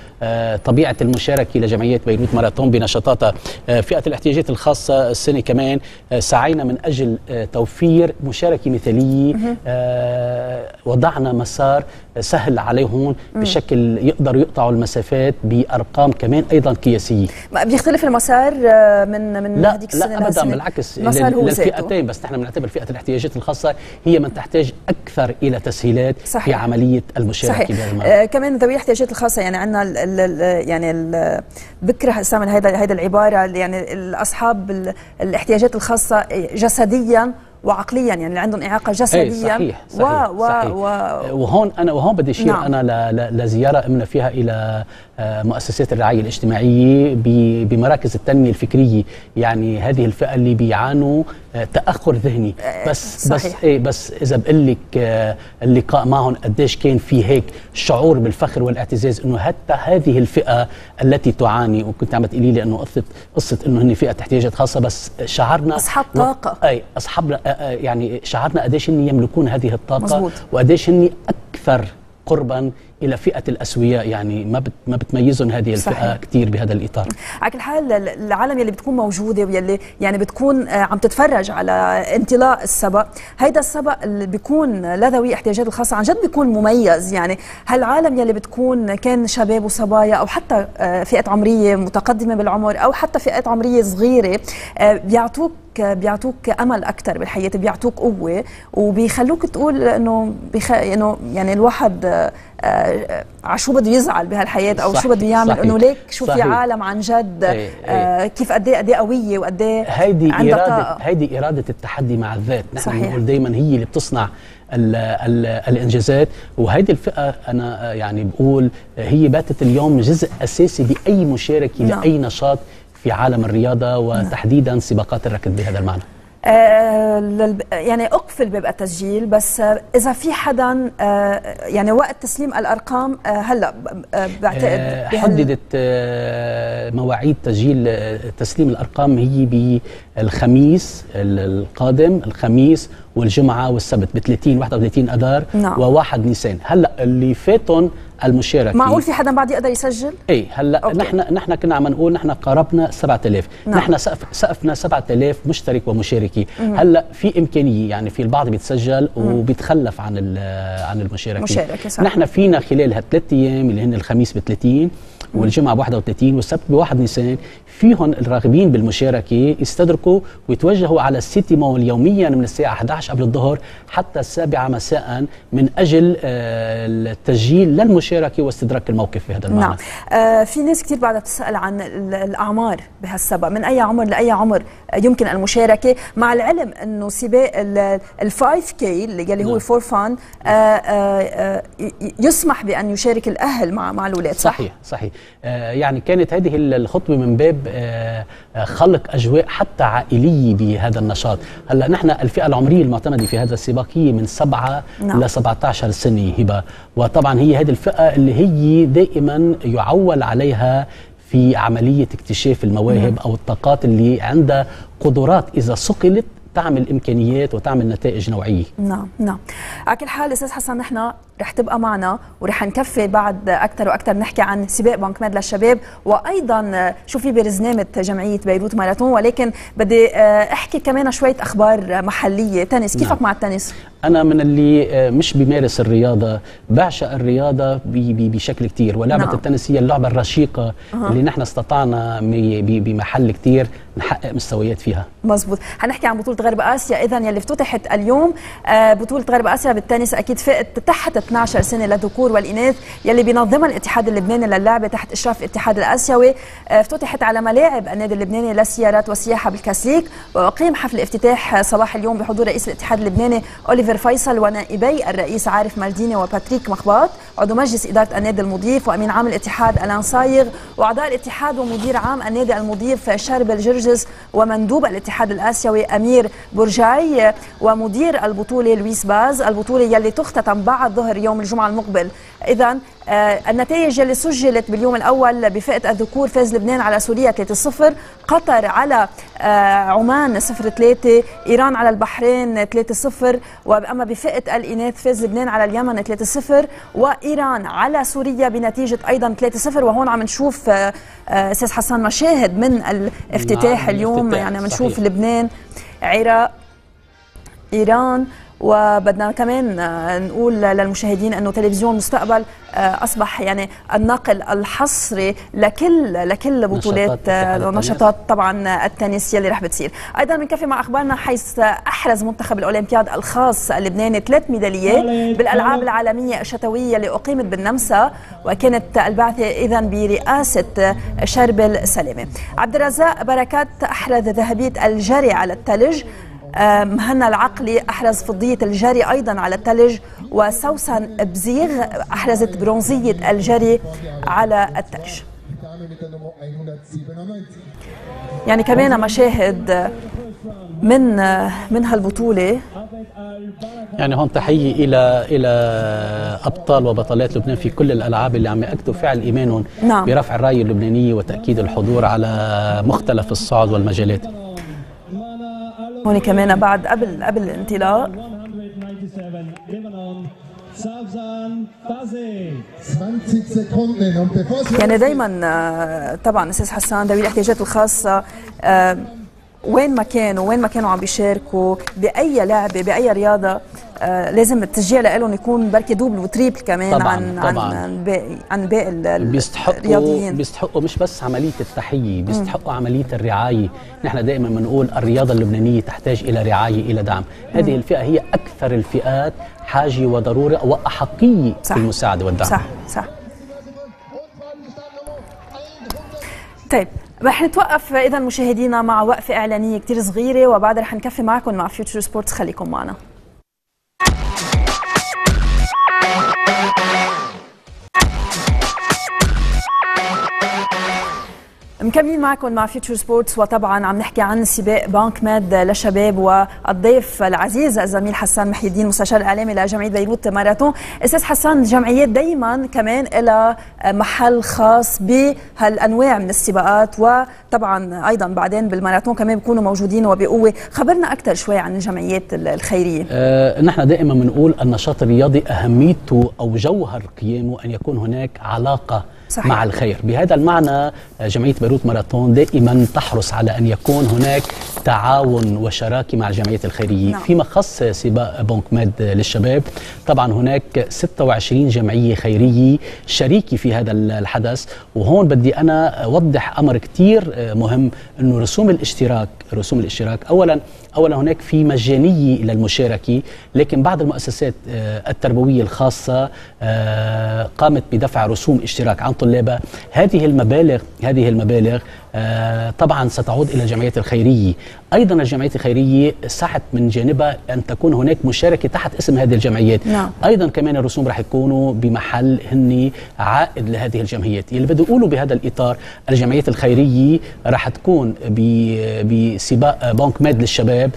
طبيعة المشاركة لجمعية بيروت ماراثون بنشاطاتها. فئة الاحتياجات الخاصة السنة كمان سعينا من أجل توفير مشاركة مثالية، وضعنا مسار سهل عليهم بشكل يقدروا يقطعوا المسافات بأرقام كمان أيضا قياسية. ما بيختلف المسار من هذيك السنة؟ لا أبدا، بالعكس، للفئتين، بس نحن بنعتبر فئة الاحتياجات الخاصة هي من تحتاج أكثر إلى تسهيلات في عملية المشاركة. كمان ذوي الاحتياجات الخاصة يعني عندنا بكره استعمل هيدا العباره، يعني اصحاب الاحتياجات الخاصه جسديا وعقليا، يعني اللي عندهم إعاقة جسدية. صحيح. وهون بدي أشير نعم. أنا لزيارة قمنا فيها إلى مؤسسات الرعاية الاجتماعية بمراكز التنمية الفكرية، يعني هذه الفئة اللي بيعانوا تأخر ذهني، بس إذا بقول لك اللقاء معهم قديش كان في هيك شعور بالفخر والاعتزاز، إنه حتى هذه الفئة التي تعاني، وكنت عم تقولي لي إنه قصة إنه هن فئة احتياجات خاصة، بس شعرنا أصحاب طاقة، أصحابنا يعني شعرنا قديش هن يملكون هذه الطاقة وقديش هن أكثر قربا إلى فئة الأسوياء، يعني ما بتميزهم هذه الفئة كثير بهذا الإطار. على كل حال العالم يلي بتكون موجودة ويلي يعني بتكون عم تتفرج على انطلاق السبق، هيدا السبق اللي بيكون لذوي احتياجات الخاصة عن جد بيكون مميز، يعني هالعالم يلي بتكون كان شباب وصبايا أو حتى فئة عمرية متقدمة بالعمر أو حتى فئة عمرية صغيرة بيعطوك امل اكثر بالحياه، بيعطوك قوه وبيخلوك تقول انه يعني الواحد على شو بده يزعل بهالحياه او شو بده يعمل، انه ليك شو في عالم عن جد كيف قد ايه قويه وقد ايه هيدي اراده التحدي مع الذات، نحن بنقول دائما هي اللي بتصنع الانجازات، وهيدي الفئه انا يعني بقول هي باتت اليوم جزء اساسي باي مشاركه لاي نشاط في عالم الرياضة وتحديدا سباقات الركض بهذا المعنى. يعني أقفل باب التسجيل، بس إذا في حدا يعني وقت تسليم الأرقام هلأ بعتقد حددت مواعيد تسليم الأرقام هي بالخميس القادم، الخميس والجمعة والسبت ب 30 31 أذار و1 نيسان. هلأ اللي فاتن المشاركة معقول في حدا بعد يقدر يسجل؟ اي هلا نحن كنا عم نقول نحن قربنا 7000، نحن سقفنا 7000 مشترك ومشاركة. هلا في إمكانية، يعني في البعض بيتسجل وبيتخلف عن المشاركة. نحن فينا خلال هالثلاث أيام اللي هن الخميس ب 30 والجمعة ب 31 والسبت ب 1 نيسان، فيهم الراغبين بالمشاركة يستدركوا ويتوجهوا على السيتي مول يوميا من الساعة 11 قبل الظهر حتى السابعة مساء من أجل التسجيل للمشاركة واستدراك الموقف في هذا المعنى. نعم. في ناس كثير بعدها بتسأل عن الأعمار بهالسبق، من أي عمر لأي عمر يمكن المشاركة، مع العلم أنه سباق ال 5K اللي هو فور فان يسمح بأن يشارك الأهل مع الأولاد. صحيح. يعني كانت هذه الخطوة من باب خلق أجواء حتى عائلية بهذا النشاط. هلا نحن الفئة العمرية المعتمدة في هذا السباق هي من 7 إلى 17 سنة هبة، وطبعا هي هذه الفئة اللي هي دائما يعول عليها في عملية اكتشاف المواهب أو الطاقات اللي عندها قدرات إذا صقلت تعمل إمكانيات وتعمل نتائج نوعية. نعم. على كل حال أستاذ حسن، نحن رح تبقى معنا ورح نكفي بعد أكثر وأكثر نحكي عن سباق بنك مد للشباب، وأيضا شو في برزنامة جمعية بيروت ماراثون، ولكن بدي أحكي كمان شوية أخبار محلية. تنس، كيفك مع التنس؟ أنا من اللي مش بمارس الرياضة، بعشق الرياضة بشكل كتير، ولعبة التنس هي اللعبة الرشيقة اللي نحن استطعنا بمحل كتير نحقق مستويات فيها. مزبوط، هنحكي عن بطولة غرب آسيا إذن يلي افتتحت اليوم. بطولة غرب آسيا بالتنس أكيد فئة تحت 12 سنة للذكور والإناث يلي بينظمها الاتحاد اللبناني للعبة تحت إشراف الاتحاد الآسيوي، افتتحت على ملاعب النادي اللبناني للسيارات والسياحة بالكاسليك، وأقيم حفل افتتاح صباح اليوم بحضور رئيس الاتحاد اللبناني أوليفر فيصل ونائبي الرئيس عارف مالديني وباتريك مخباط، عضو مجلس إدارة النادي المضيف وأمين عام الاتحاد ألان صايغ، وأعضاء الاتحاد ومدير عام النادي المضيف شاربل جرجس، ومندوب الاتحاد الآسيوي أمير برجاي، ومدير البطولة لويس باز. البطولة يلي تختتم بعد ظهر يوم الجمعة المقبل. إذن النتائج اللي سجلت باليوم الأول بفئة الذكور، فاز لبنان على سوريا 3-0، قطر على عمان 0-3، إيران على البحرين 3-0، وأما بفئة الإناث فاز لبنان على اليمن 3-0 وإيران على سوريا بنتيجة أيضا 3-0. وهون عم نشوف أستاذ حسن مشاهد من الافتتاح. نعم، اليوم الافتتاح. يعني عم نشوف لبنان، عراق، إيران، وبدنا كمان نقول للمشاهدين انه تلفزيون مستقبل اصبح يعني النقل الحصري لكل بطولات ونشاطات طبعا التنس يلي رح بتصير. ايضا بنكفي مع اخبارنا حيث احرز منتخب الاولمبياد الخاص اللبناني 3 ميداليات بالالعاب العالميه الشتويه اللي اقيمت بالنمسا، وكانت البعثه اذا برئاسه شربل سلامه. عبد الرزاق بركات احرز ذهبيه الجري على الثلج، مهنا العقلي أحرز فضية الجري أيضا على الثلج، وسوسن بزيغ أحرزت برونزية الجري على الثلج. يعني كمان مشاهد من هالبطولة. يعني هون تحية إلى أبطال وبطلات لبنان في كل الألعاب اللي عم يأكدوا فعل إيمانهم برفع الراية اللبنانية وتأكيد الحضور على مختلف الصعد والمجالات. هون كمان بعد قبل الانطلاق يعني دايما طبعا استاذ حسان ذوي الاحتياجات الخاصه وين ما كانوا عم بيشاركوا باي لعبه باي رياضه لازم التشجيع لهم يكون بركي دوبل وتريبل كمان طبعاً عن باقي الرياضيين. بيستحقوا مش بس عمليه التحيه، بيستحقوا عمليه الرعايه. نحن دائما بنقول الرياضه اللبنانيه تحتاج الى رعايه، الى دعم. هذه الفئه هي اكثر الفئات حاجه وضروره واحقيه في المساعده والدعم. صح. طيب رح نتوقف اذا مشاهدينا مع وقفه اعلانيه كثير صغيره، وبعدها رح نكفي معكم مع فيوتشر سبورتس. خليكم معنا. مكملين معكم مع فيوتشر سبورتس، وطبعا عم نحكي عن سباق بنك مد للشباب، والضيف العزيز الزميل حسان محي الدين مستشار الاعلامي لجمعيه بيروت ماراثون. استاذ حسان، الجمعيات دائما كمان لها محل خاص بهالانواع من السباقات، وطبعا ايضا بعدين بالماراثون كمان بيكونوا موجودين وبقوه. خبرنا اكثر شوي عن الجمعيات الخيريه. نحن دائما بنقول النشاط الرياضي اهميته او جوهر قيامه ان يكون هناك علاقه صحيح. مع الخير. بهذا المعنى جمعيه بيروت ماراثون دائما تحرص على ان يكون هناك تعاون وشراكه مع الجمعيات الخيريه. فيما خص سباق بنك مد للشباب، طبعا هناك 26 جمعيه خيريه شريكه في هذا الحدث. وهون بدي انا اوضح امر كثير مهم، انه رسوم الاشتراك اولا هناك في مجانيه للمشاركه، لكن بعض المؤسسات التربويه الخاصه قامت بدفع رسوم اشتراك عن طلابها. هذه المبالغ طبعا ستعود الى الجمعيات الخيريه. ايضا الجمعيات الخيريه سعت من جانبها ان تكون هناك مشاركه تحت اسم هذه الجمعيات. ايضا كمان الرسوم راح يكونوا بمحل هن عائد لهذه الجمعيات. اللي بدي اقوله بهذا الاطار، الجمعيات الخيريه راح تكون بسباق بنك مد للشباب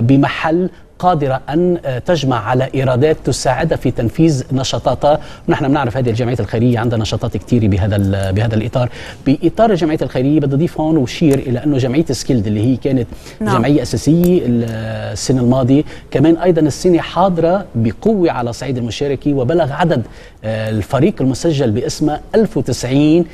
بمحل قادرة أن تجمع على إيرادات تساعدها في تنفيذ نشاطاتها. نحن بنعرف هذه الجمعية الخيرية عندها نشاطات كثيرة بهذا الإطار. بإطار الجمعية الخيرية بدي أضيف هون وشير إلى أنه جمعية سكيلد اللي هي كانت جمعية أساسية السنة الماضية، كمان أيضا السنة حاضرة بقوة على صعيد المشاركة، وبلغ عدد الفريق المسجل باسمها 1090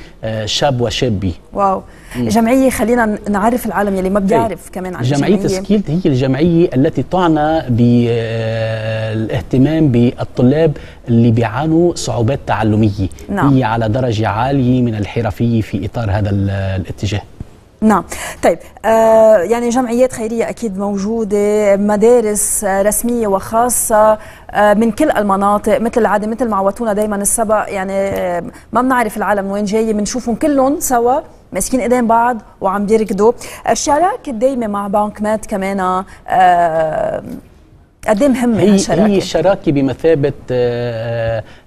شاب وشابي. واو. جمعية خلينا نعرف العالم يلي ما بيعرف كمان عن جمعية سكيلد. هي الجمعية التي تعنى بالاهتمام بالطلاب اللي بيعانوا صعوبات تعلمية. نعم. هي على درجة عالية من الحرفية في إطار هذا الاتجاه. نعم. طيب يعني جمعيات خيرية أكيد موجودة، مدارس رسمية وخاصة من كل المناطق مثل عادة، مثل ما عودتونا دايما السبق، يعني ما بنعرف العالم وين جاي، بنشوفهم كلهم سوا ماسكين ايدين بعض وعم بيركضوا. الشراكة الدايمة مع بنك مات كمان قد ايه مهمة؟ هي الشراكة بمثابة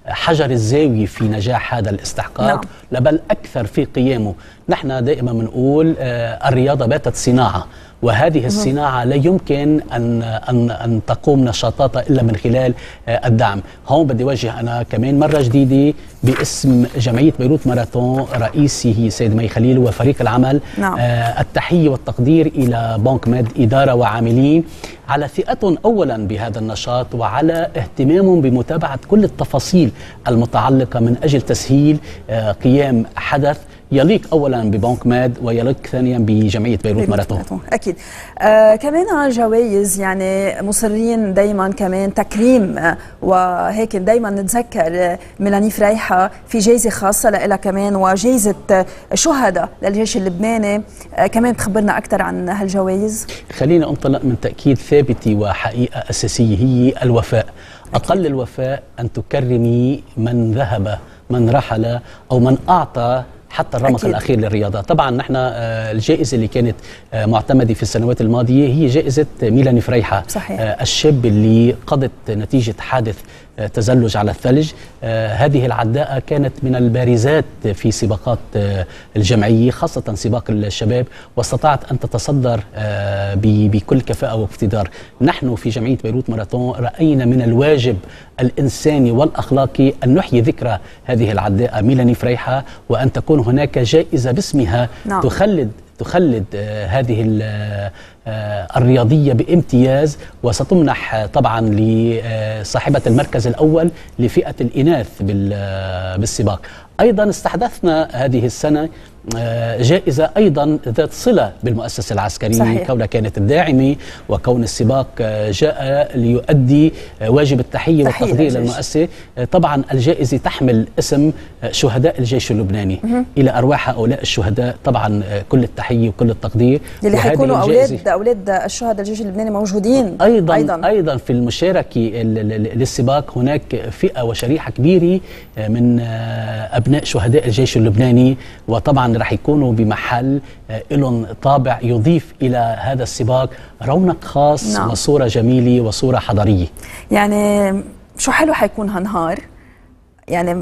حجر الزاوية في نجاح هذا الاستحقاق. نعم. لا بل أكثر في قيامه. نحن دائما بنقول الرياضة باتت صناعة، وهذه الصناعة لا يمكن أن تقوم نشاطاتها إلا من خلال الدعم. هون بدي واجه أنا كمان مرة جديدة باسم جمعية بيروت ماراثون، رئيسي هي سيد مي خليل وفريق العمل. نعم. التحية والتقدير إلى بنك مد، إدارة وعاملين، على ثقتهم أولا بهذا النشاط وعلى اهتمامهم بمتابعة كل التفاصيل المتعلقة من أجل تسهيل قيام حدث يليق أولا ببنك ماد ويليق ثانيا بجمعية بيروت ماراثون. أكيد. كمان جوائز، يعني مصرين دايما كمان تكريم وهيك دايما نتذكر ميلاني فريحة في جائزة خاصة لها كمان، وجائزة شهداء للجيش اللبناني. كمان تخبرنا أكثر عن هالجوائز. خلينا أنطلق من تأكيد ثابتي وحقيقة أساسية، هي الوفاء. أقل الوفاء أن تكرمي من ذهب، من رحل، أو من أعطى حتى الرمق أكيد. الأخير للرياضة. طبعا نحن الجائزة اللي كانت معتمدة في السنوات الماضية هي جائزة ميلاني فريحة. صحيح. الشاب اللي قضت نتيجة حادث تزلج على الثلج. هذه العداءة كانت من البارزات في سباقات الجمعية، خاصة سباق الشباب، واستطاعت أن تتصدر بكل كفاءة واقتدار. نحن في جمعية بيروت ماراثون رأينا من الواجب الإنساني والأخلاقي أن نحيي ذكرى هذه العداءة ميلاني فريحة، وأن تكون هناك جائزة باسمها. نعم. تخلد هذه الرياضية بامتياز، وستمنح طبعا لصاحبة المركز الأول لفئة الإناث بالسباق. أيضا استحدثنا هذه السنة جائزة أيضا ذات صلة بالمؤسسة العسكرية، كونها كانت الداعمة، وكون السباق جاء ليؤدي واجب التحية والتقدير للمؤسسة. طبعا الجائزة تحمل اسم شهداء الجيش اللبناني. إلى أرواح هؤلاء الشهداء طبعا كل التحية وكل التقدير، اللي حيكونوا أولاد الشهداء الجيش اللبناني موجودين أيضا في المشاركة للسباق. هناك فئة وشريحة كبيرة من أبناء شهداء الجيش اللبناني، وطبعا رح يكونوا بمحل لهم طابع يضيف إلى هذا السباق رونق خاص. نعم. وصورة جميلة وصورة حضارية. يعني شو حلو حيكون هالنهار، يعني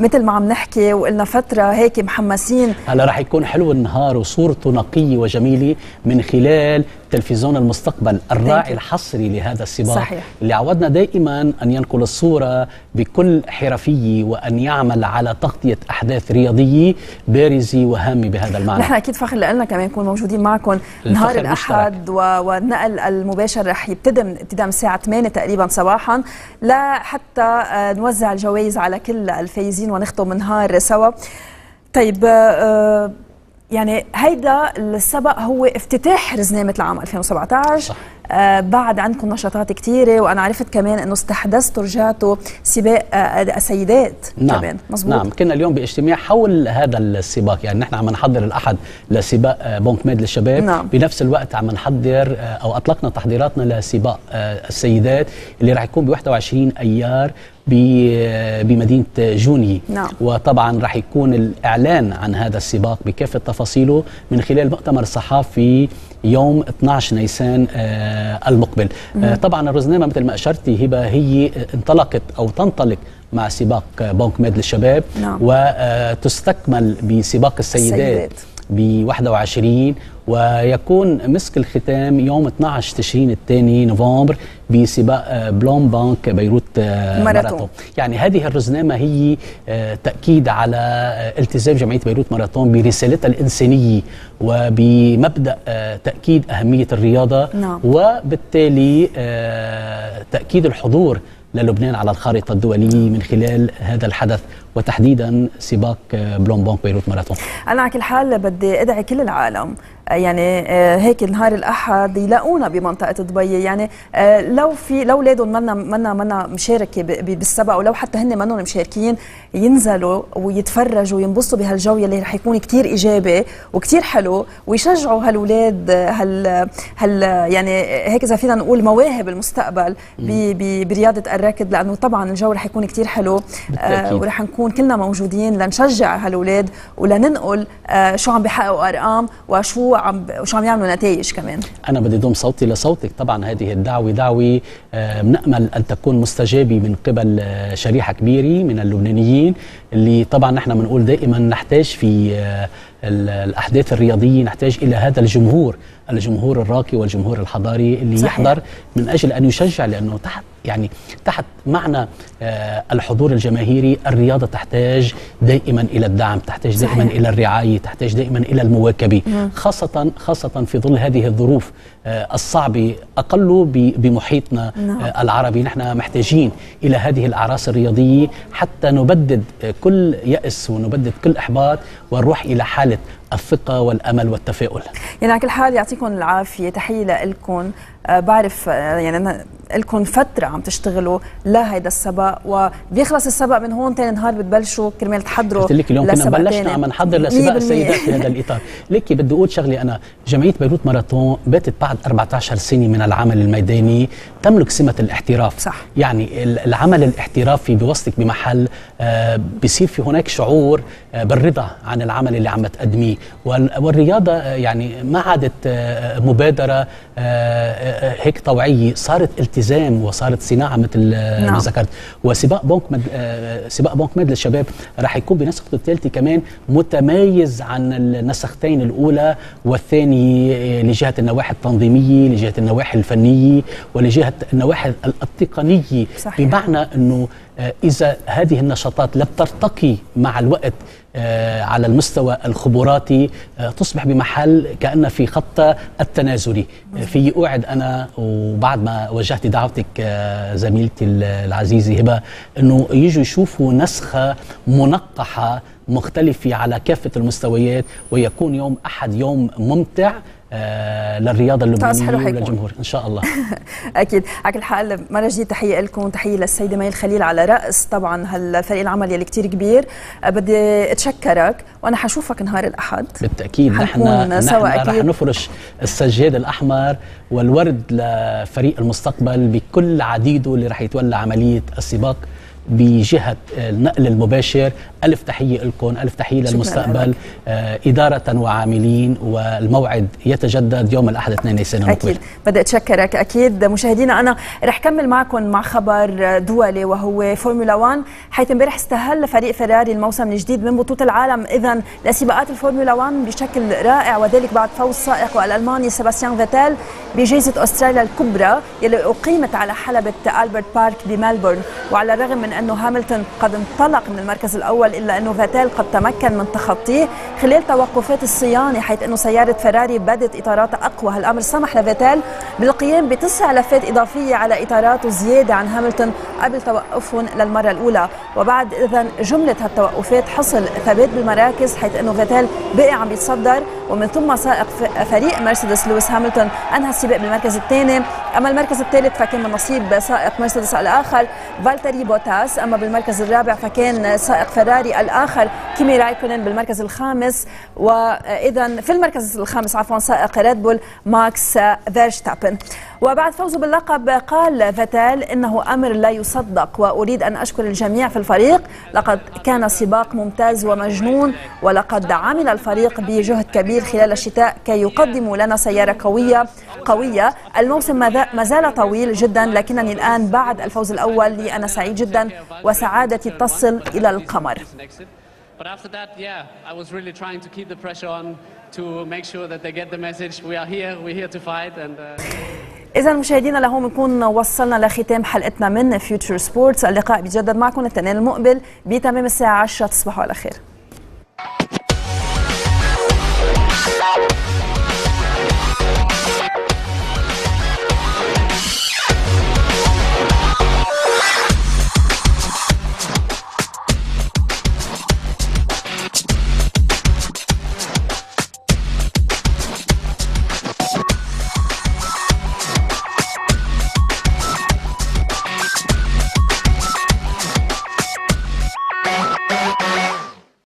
مثل ما عم نحكي وقلنا فترة هيك محمسين. هلا رح يكون حلو النهار وصورته نقية وجميلة من خلال تلفزيون المستقبل الراعي الحصري لهذا السباق. صحيح. اللي عودنا دائما أن ينقل الصورة بكل حرفية، وأن يعمل على تغطية أحداث رياضية بارزة وهامة بهذا المعنى. نحن أكيد فخر لنا كمان نكون موجودين معكم نهار الأحد، والنقل المباشر رح يبتدي من الساعة 8 تقريبا صباحا، حتى نوزع الجوائز على كل الفايزين ونختم النهار سوا. طيب يعني هيدا السبق هو افتتاح رزنامة العام 2017. بعد عندكم نشاطات كثيرة، وأنا عرفت كمان أنه استحدثتوا رجعتوا سباق السيدات. نعم. كمان مظبوط. نعم، كنا اليوم باجتماع حول هذا السباق. يعني نحن عم نحضر الأحد لسباق بنك ماد للشباب. نعم. بنفس الوقت عم نحضر أو أطلقنا تحضيراتنا لسباق السيدات اللي راح يكون ب 21 أيار بمدينة جوني. نعم. وطبعا راح يكون الإعلان عن هذا السباق بكافة تفاصيله من خلال مؤتمر صحفي يوم 12 نيسان المقبل. طبعا الرزنامة مثل ما أشرتي هبة هي انطلقت أو تنطلق مع سباق بنك ماد للشباب. نعم. وتستكمل بسباق السيدات ب21، ويكون مسك الختام يوم 12 تشرين الثاني نوفمبر بسباق بلون بانك بيروت ماراثون. يعني هذه الرزنامة هي تأكيد على التزام جمعية بيروت ماراثون برسالتها الإنسانية وبمبدأ تأكيد أهمية الرياضة، نعم. وبالتالي تأكيد الحضور للبنان على الخارطة الدولية من خلال هذا الحدث وتحديدا سباق بلون بانك بيروت ماراثون. أنا على كل حال بدي أدعي كل العالم يعني هيك نهار الأحد يلاقونا بمنطقة دبي، يعني لو في لو أولادهم منا مشاركة بالسبق ولو حتى هن منهم مشاركين ينزلوا ويتفرجوا وينبسطوا بهالجو يلي رح يكون كثير إيجابي وكثير حلو، ويشجعوا هالولاد هال يعني هيك إذا فينا نقول مواهب المستقبل برياضة الراكد، لأنه طبعا الجو رح يكون كثير حلو ورح نكون كلنا موجودين لنشجع هالولاد ولننقل شو عم بيحققوا أرقام وشو عم يعملوا نتائج كمان. أنا بدي ضم صوتي لصوتك، طبعا هذه الدعوة دعوة بنأمل أن تكون مستجابة من قبل شريحة كبيرة من اللبنانيين، اللي طبعا نحن بنقول دائما نحتاج في الأحداث الرياضية نحتاج إلى هذا الجمهور الراقي والجمهور الحضاري اللي صحيح. يحضر من أجل أن يشجع، لأنه تحت معنى الحضور الجماهيري الرياضة تحتاج دائما إلى الدعم، تحتاج صحيح. دائما إلى الرعاية، تحتاج دائما إلى المواكبة، خاصة في ظل هذه الظروف الصعبة أقل بمحيطنا العربي. نحن محتاجين إلى هذه الأعراس الرياضية حتى نبدد كل يأس ونبدد كل إحباط ونروح إلى حالة الثقة والأمل والتفاؤل. يعني على كل حال يعطيكم العافية، تحية لكم. بعرف يعني لكم فترة عم تشتغلوا لهيدا السباق، وبيخلص السباق من هون تاني نهار بتبلشوا كرمال تحضروا. قلت لك اليوم كنا بلشنا عم نحضر لسباق السيدات في هذا الإطار. ليكي بدي أقول شغلي، أنا جمعية بيروت ماراثون باتت بعد 14 سنة من العمل الميداني تملك سمة الاحتراف، صح. يعني العمل الاحترافي بوصلك بمحل بصير في هناك شعور بالرضا عن العمل اللي عم تقدميه، والرياضة يعني ما عادت مبادرة هيك طوعية، صارت التزام وصارت صناعة مثل ما ذكرت. وسباق بانك مد للشباب راح يكون بنسخته الثالثة كمان متميز عن النسختين الأولى والثانية لجهة النواحي التنظيمية، لجهة النواحي الفنية، ولجهة النواحي التقنية، صحيح. بمعنى أنه إذا هذه النشاطات لا ترتقي مع الوقت على المستوى الخبراتي تصبح بمحل كأن في خطة التنازلي. في أوعد أنا وبعد ما وجهت دعوتك زميلتي العزيزة هبة أنه يجوا يشوفوا نسخة منقحة مختلفة على كافة المستويات، ويكون يوم أحد يوم ممتع للرياضه اللبنانيه وللجمهور ان شاء الله. اكيد. على كل حال مره جديد تحيه لكم، تحيه للسيده مي الخليل على راس طبعا هالفريق العمل يلي كثير كبير. بدي اتشكرك، وانا حشوفك نهار الاحد بالتاكيد. نحن رح نفرش السجاد الاحمر والورد لفريق المستقبل بكل عديده اللي رح يتولى عمليه السباق بجهة النقل المباشر. ألف تحية لكم، ألف تحية للمستقبل إدارة وعاملين، والموعد يتجدد يوم الأحد 2 نيسان المقبل. أكيد بدي أتشكرك. أكيد مشاهدينا أنا رح كمل معكم مع خبر دولي وهو فورمولا 1، حيث امبارح استهل فريق فيراري الموسم الجديد من بطولة العالم إذن لسباقات الفورمولا 1 بشكل رائع، وذلك بعد فوز سائقه الألماني سيباستيان فيتال بجائزة أستراليا الكبرى يلي أقيمت على حلبة ألبرت بارك بملبورن. وعلى الرغم من أنه هاملتون قد انطلق من المركز الأول إلا أنه فيتال قد تمكن من تخطيه خلال توقفات الصيانة، حيث أنه سيارة فيراري بدت إطاراتها أقوى. هالأمر سمح لفيتال بالقيام بتسع لفات إضافية على إطاراته زيادة عن هاملتون قبل توقفهم للمرة الأولى، وبعد إذن جملة هالتوقفات حصل ثبات بالمراكز، حيث أنه فيتال بقي عم يتصدر، ومن ثم سائق فريق مرسيدس لويس هاملتون أنهى السباق بالمركز الثاني. أما المركز الثالث فكان من نصيب سائق مرسيدس الآخر فالتيري بوتاس، أما بالمركز الرابع فكان سائق فيراري الآخر كيمي رايكونن بالمركز الخامس، وإذا في المركز الخامس عفوا سائق ريد بول ماكس فيرستابن. وبعد فوزه باللقب قال فيتال إنه أمر لا يصدق، وأريد أن أشكر الجميع في الفريق، لقد كان سباق ممتاز ومجنون، ولقد عمل الفريق بجهد كبير خلال الشتاء كي يقدموا لنا سيارة قوية. الموسم ما زال طويل جدا، لكنني الآن بعد الفوز الأول لي أنا سعيد جدا وسعادتي تصل إلى القمر. But after that, yeah, I was really trying to keep the pressure on to make sure that they get the message. We are here. We're here to fight. And. إذا مشاهدينا لهون نكون وصلنا لختام حلقتنا من فيوتشر سبورتس. اللقاء بيتجدد معكم الاثنين المقبل بتمام الساعة 10. تصبحوا على خير.